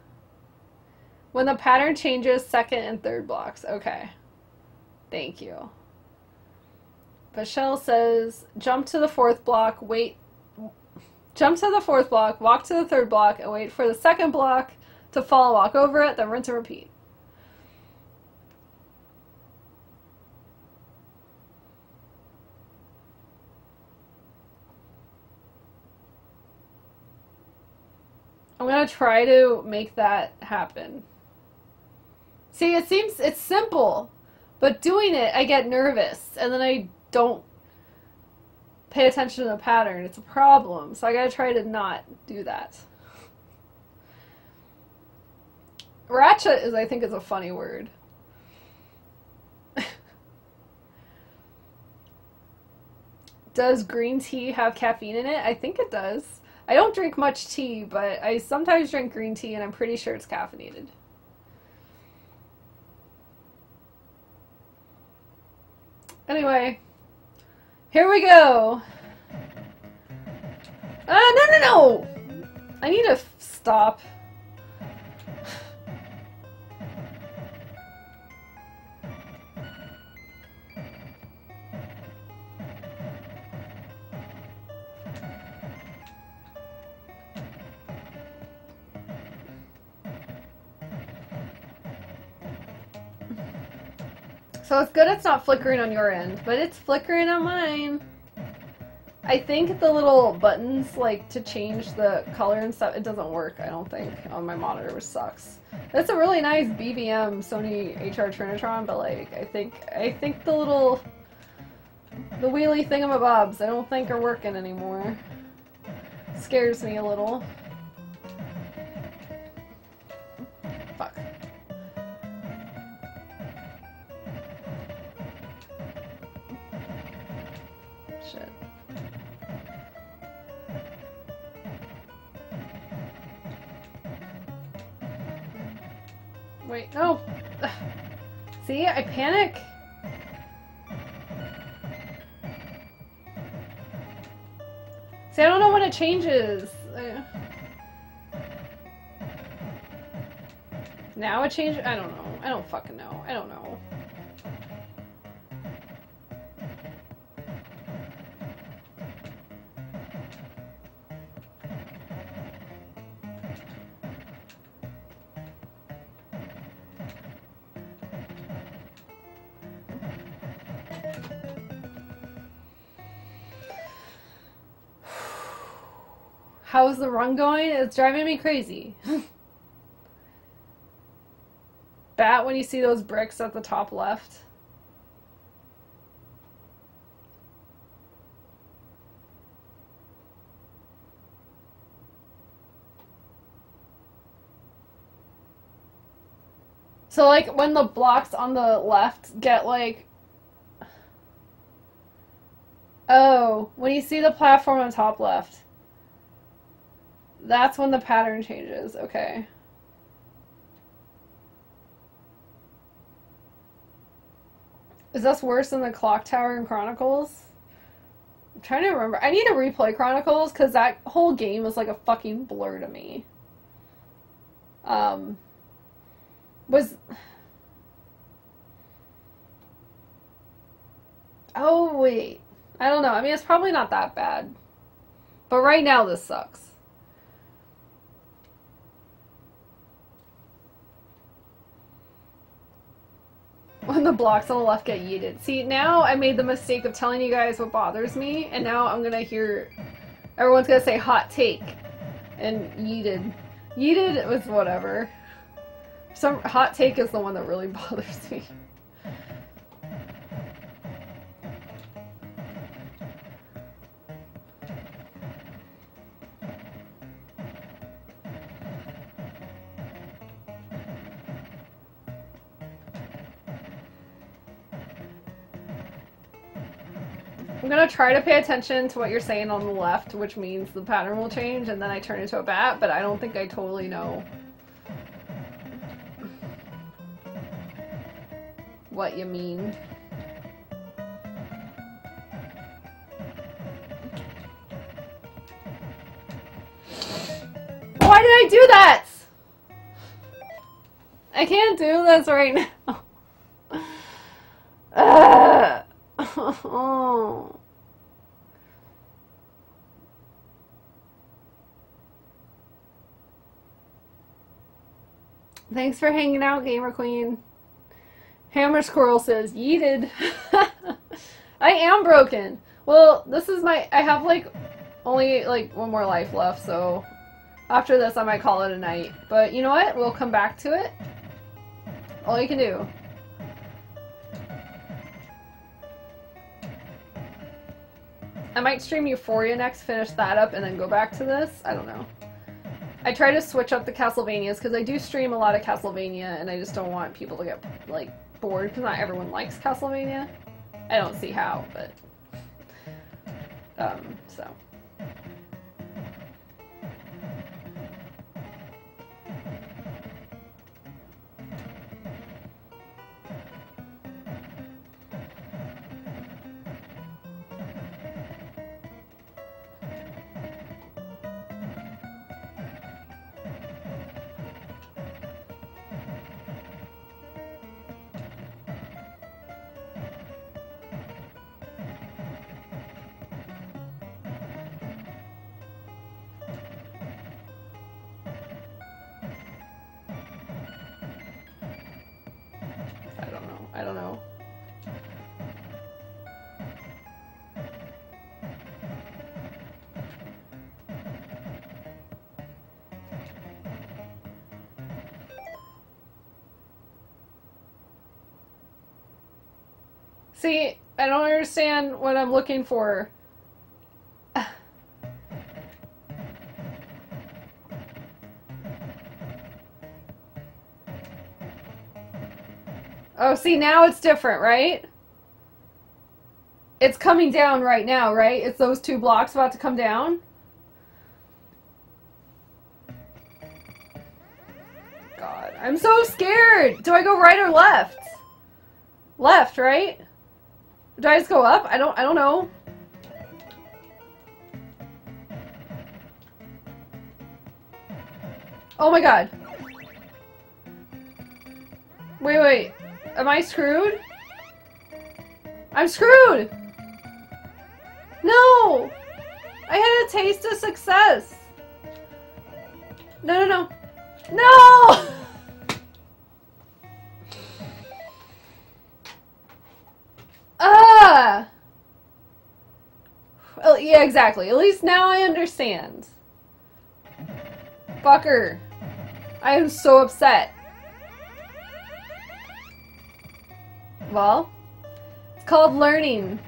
When the pattern changes, second and third blocks. Okay. Thank you. Michelle says, jump to the fourth block, wait. Jump to the fourth block, walk to the third block, and wait for the second block to fall and walk over it, then rinse and repeat. I'm gonna try to make that happen. See, it seems it's simple, but doing it, I get nervous, and then I don't pay attention to the pattern. It's a problem, so I gotta try to not do that. Ratchet is, I think, is a funny word. Does green tea have caffeine in it? I think it does. I don't drink much tea, but I sometimes drink green tea, and I'm pretty sure it's caffeinated. Anyway, here we go. Uh, no, no, no! I need to f stop. So it's good it's not flickering on your end, but it's flickering on mine. I think the little buttons, like, to change the color and stuff, it doesn't work, I don't think, on my monitor, which sucks. That's a really nice B B M Sony H R Trinitron, but, like, I think, I think the little, the wheelie thingamabobs, I don't think are working anymore. It scares me a little. Fuck. Shit. Wait, no! Ugh. See, I panic! See, I don't know when it changes. I... Now it changes? I don't know. I don't fucking know. I don't know. How's the run going? It's driving me crazy. Bat when you see those bricks at the top left. So like when the blocks on the left get like... Oh, when you see the platform on top left. That's when the pattern changes, okay. Is this worse than the Clock Tower in Chronicles? I'm trying to remember. I need to replay Chronicles because that whole game was like a fucking blur to me. Um, was... Oh, wait. I don't know. I mean, it's probably not that bad. But right now, this sucks. When the blocks on the left get yeeted. See, now I made the mistake of telling you guys what bothers me, and now I'm gonna hear... Everyone's gonna say hot take. And yeeted. Yeeted was whatever. Some hot take is the one that really bothers me. I'm gonna try to pay attention to what you're saying on the left, which means the pattern will change, and then I turn into a bat, but I don't think I totally know what you mean. Why did I do that? I can't do this right now. Ugh. Oh. Thanks for hanging out, Gamer Queen. Hammer Squirrel says, yeeted. I am broken. Well, this is my... I have, like, only, like, one more life left, so... After this, I might call it a night. But you know what? We'll come back to it. All you can do. I might stream Euphoria next, finish that up, and then go back to this. I don't know. I try to switch up the Castlevanias, because I do stream a lot of Castlevania, and I just don't want people to get, like, bored, because not everyone likes Castlevania. I don't see how, but... Um, so... See, I don't understand what I'm looking for. Oh, see, now it's different, right? It's coming down right now, right? It's those two blocks about to come down? God, I'm so scared! Do I go right or left? Left, right? Do I just go up? I don't- I don't know. Oh my god. Wait, wait. Am I screwed? I'm screwed! No! I had a taste of success! No, no, no. No! Ah! Well, yeah, exactly. At least now I understand. Fucker. I am so upset. Well, it's called learning.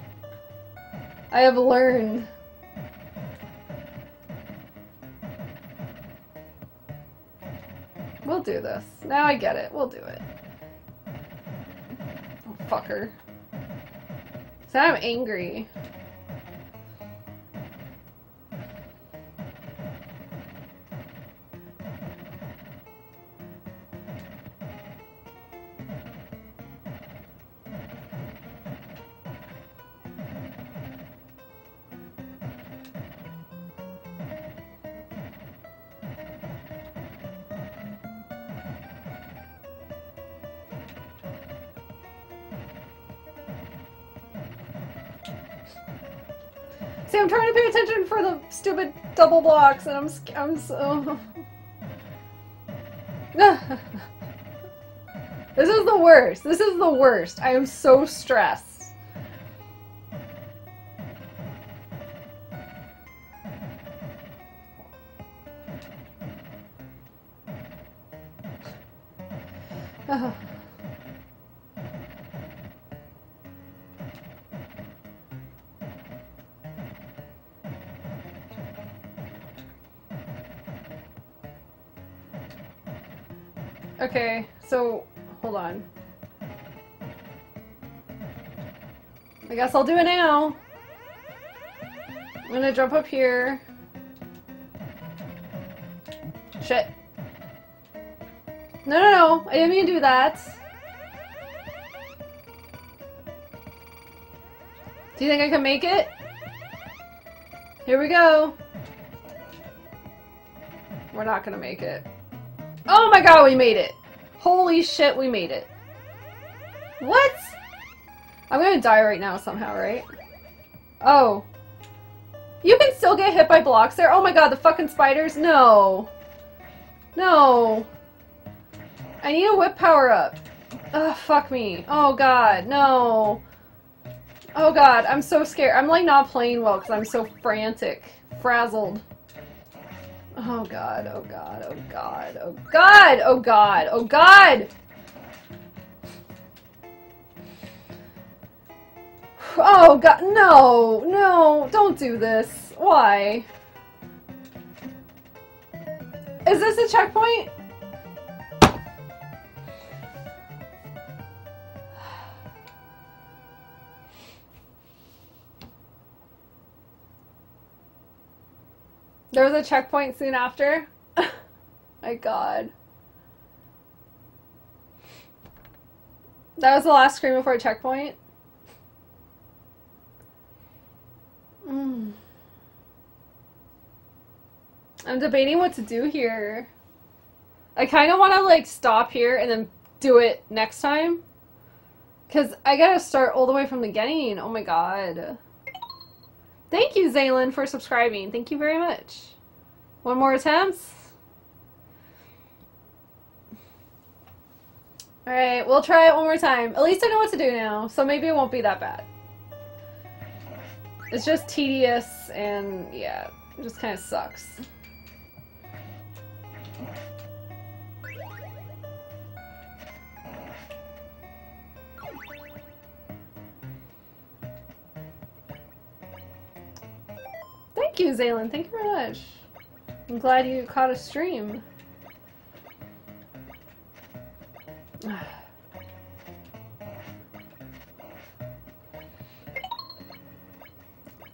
I have learned. We'll do this. Now I get it. We'll do it. Oh, fucker. So I'm angry. I'm trying to pay attention for the stupid double blocks, and I'm sc I'm so. This is the worst. This is the worst. I am so stressed. Okay, so, hold on. I guess I'll do it now. I'm gonna jump up here. Shit. No, no, no, I didn't mean to do that. Do you think I can make it? Here we go. We're not gonna make it. Oh my god, we made it! Holy shit, we made it. What? I'm gonna die right now somehow, right? Oh. You can still get hit by blocks there? Oh my god, the fucking spiders? No. No. I need a whip power up. Ugh, fuck me. Oh god, no. Oh god, I'm so scared. I'm like not playing well because I'm so frantic. Frazzled. Oh god, oh god, oh god, oh god, oh god, oh god! Oh god, no, no, don't do this. Why? Is this a checkpoint? There was a checkpoint soon after. My god. That was the last screen before a checkpoint. Mm. I'm debating what to do here. I kind of want to like stop here and then do it next time. Because I gotta start all the way from the beginning. Oh my god. Thank you, Zaylin, for subscribing. Thank you very much. One more attempt. Alright, we'll try it one more time. At least I know what to do now, so maybe it won't be that bad. It's just tedious and, yeah, it just kind of sucks. you, Zaylin. Thank you very much. I'm glad you caught a stream.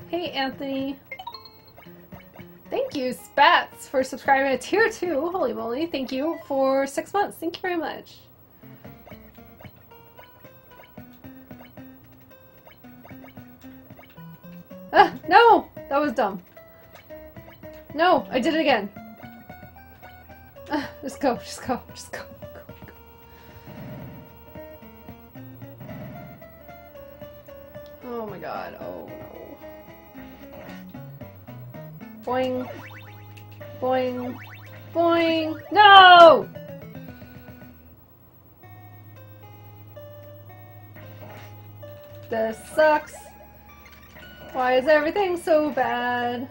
Hey, Anthony. Thank you, Spats, for subscribing to Tier two. Holy moly. Thank you for six months. Thank you very much. Ah, no! That was dumb. No, I did it again. Ah, just go, just go, just go. go, go. Oh my god, oh no. Boing. Boing. Boing. No! This sucks. Why is everything so bad?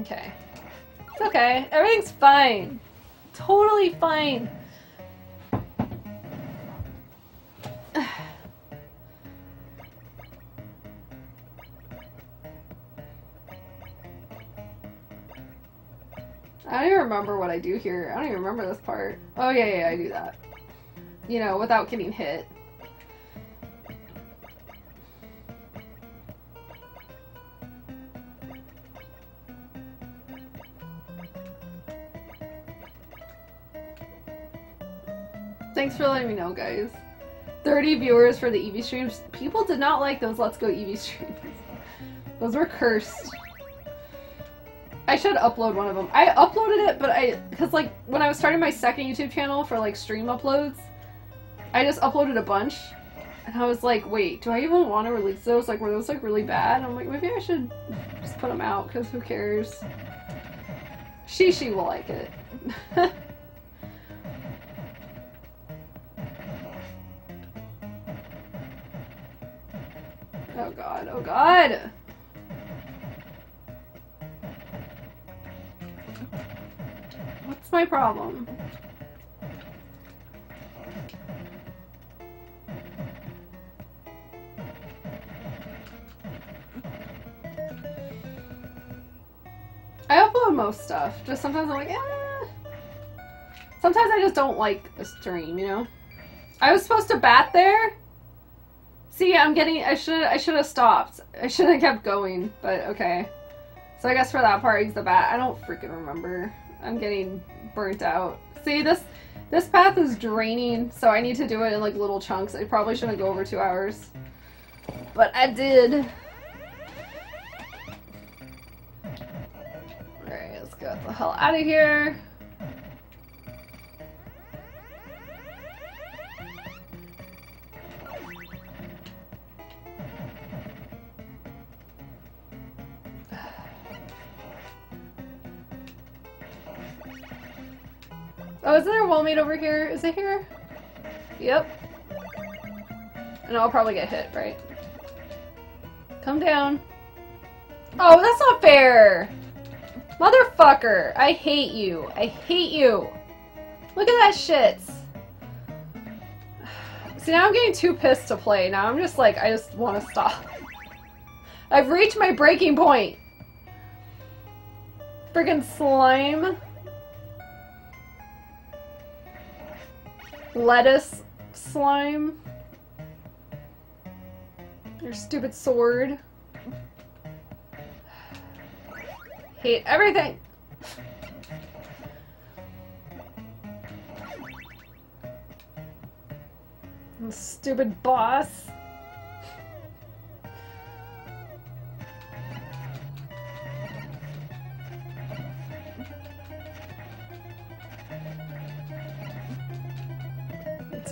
Okay. It's okay. Everything's fine. Totally fine. I don't even remember what I do here. I don't even remember this part. Oh yeah, yeah, I do that. You know, without getting hit. Thanks for letting me know, guys. thirty viewers for the Eevee streams. People did not like those Let's Go Eevee streams. Those were cursed. I should upload one of them. I uploaded it, but I... Because, like, when I was starting my second YouTube channel for, like, stream uploads, I just uploaded a bunch. And I was like, wait, do I even want to release those? Like, were those, like, really bad? And I'm like, maybe I should just put them out, because who cares? Shishi will like it. Oh god, oh god! What's my problem? I upload most stuff, just sometimes I'm like, eh. Sometimes I just don't like a stream, you know? I was supposed to bat there? See, I'm getting- I should- I should have stopped. I should have kept going, but okay. So I guess for that part, he's the bat. I don't freaking remember. I'm getting burnt out. See, this- this path is draining, so I need to do it in like little chunks. I probably shouldn't go over two hours. But I did. Alright, let's get the hell out of here. Oh, is there a wallmate over here? Is it here? Yep. And I'll probably get hit, right? Come down. Oh, that's not fair! Motherfucker! I hate you. I hate you. Look at that shit! See, now I'm getting too pissed to play. Now I'm just like, I just want to stop. I've reached my breaking point! Friggin' slime. Lettuce slime. Your stupid sword. Hate everything. And stupid boss.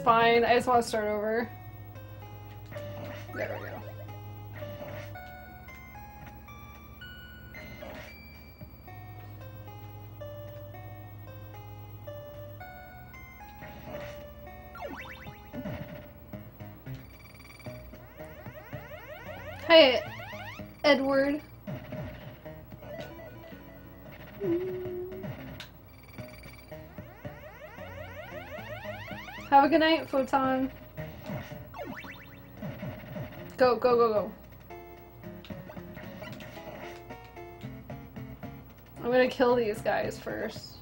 Fine, I just want to start over. There we go. Hey, Edward. Have a good night, Photon. Go, go, go, go. I'm gonna kill these guys first.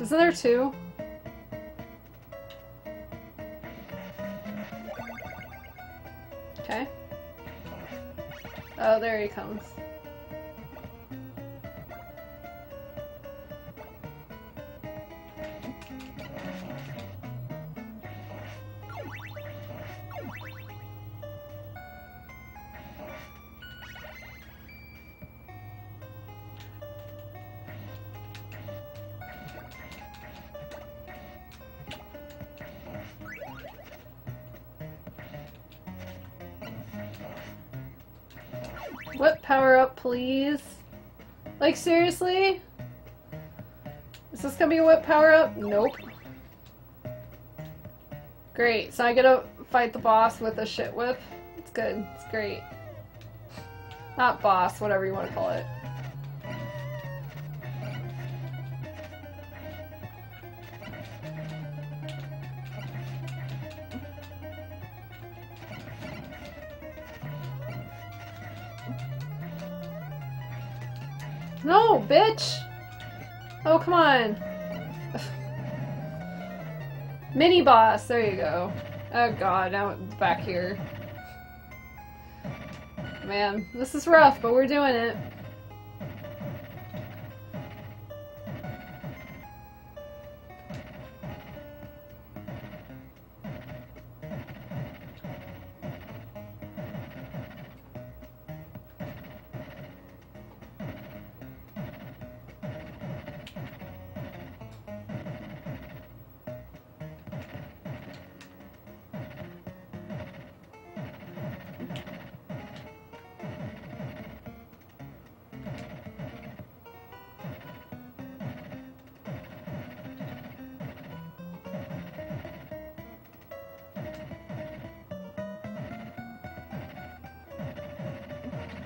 Isn't there two? Okay. Oh, there he comes. Please? Like, seriously? Is this gonna be a whip power-up? Nope. Great, so I gotta fight the boss with a shit whip? It's good. It's great. Not boss, whatever you want to call it. No, bitch! Oh, come on. Mini boss, there you go. Oh god, now it's back here. Man, this is rough, but we're doing it.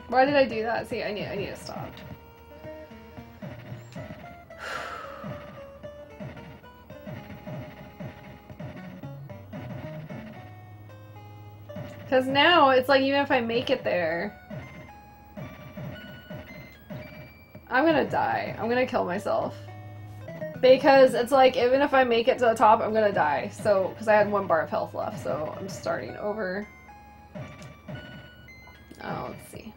Why did I do that? See, I need, I need to stop. Because now, it's like, even if I make it there, I'm gonna die. I'm gonna kill myself. Because it's like, even if I make it to the top, I'm gonna die. So, because I had one bar of health left, so I'm starting over. Oh, let's see.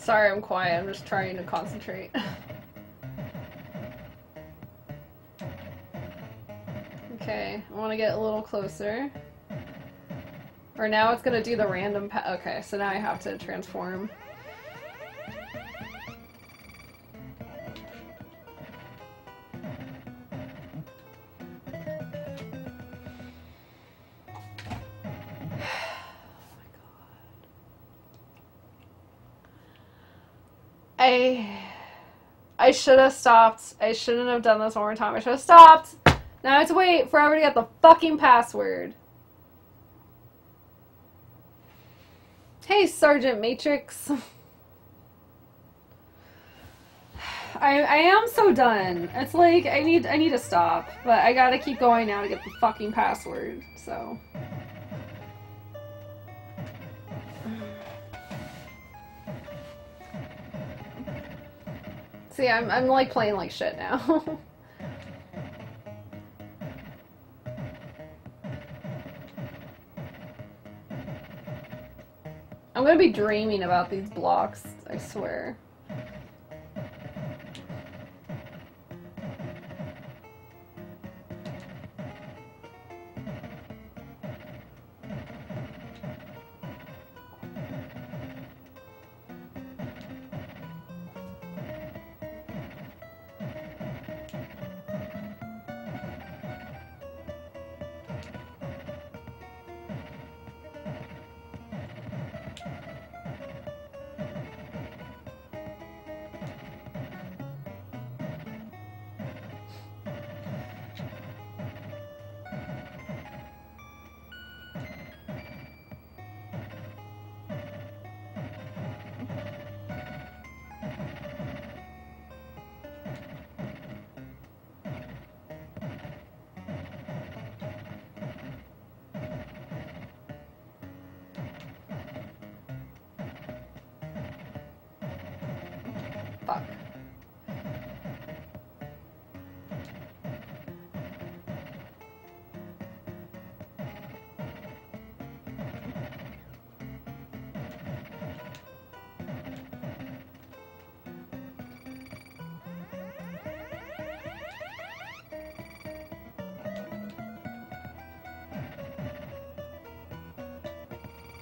Sorry, I'm quiet. I'm just trying to concentrate. Okay, I want to get a little closer. Or now it's gonna do the random pa- okay, so now I have to transform. I should have stopped. I shouldn't have done this one more time. I should have stopped. Now I have to wait forever to get the fucking password. Hey, Sergeant Matrix. I, I am so done. It's like, I need, I need to stop, but I gotta keep going now to get the fucking password, so. See, I'm, I'm like playing like shit now. I'm gonna be dreaming about these blocks, I swear.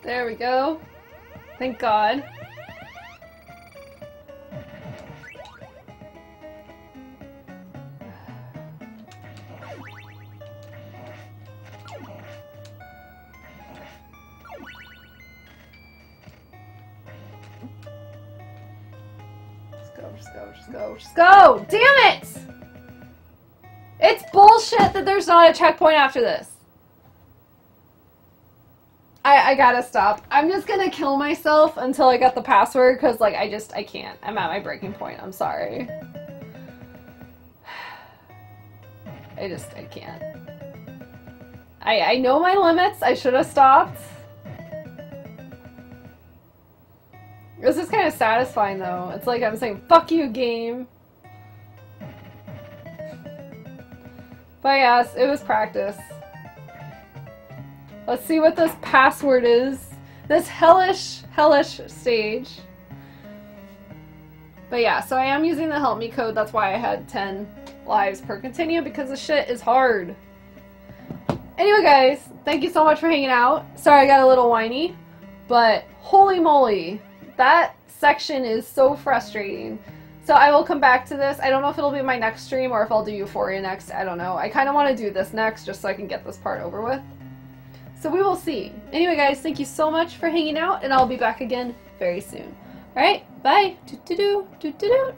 There we go. Thank God. Just go, just go, just go, just go! Damn it! It's bullshit that there's not a checkpoint after this. I, I gotta stop. I'm just gonna kill myself until I get the password, because, like, I just, I can't. I'm at my breaking point. I'm sorry. I just, I can't. I, I know my limits. I should have stopped. This is kind of satisfying, though. It's like I'm saying, fuck you, game. But yes, it was practice. Let's see what this password is. This hellish, hellish stage. But yeah, so I am using the help me code. That's why I had ten lives per continue, because the shit is hard. Anyway, guys, thank you so much for hanging out. Sorry I got a little whiny, but holy moly, that section is so frustrating. So I will come back to this. I don't know if it'll be my next stream or if I'll do Euphoria next. I don't know. I kind of want to do this next just so I can get this part over with. So we will see. Anyway, guys, thank you so much for hanging out, and I'll be back again very soon. All right, bye. Do do do do do do.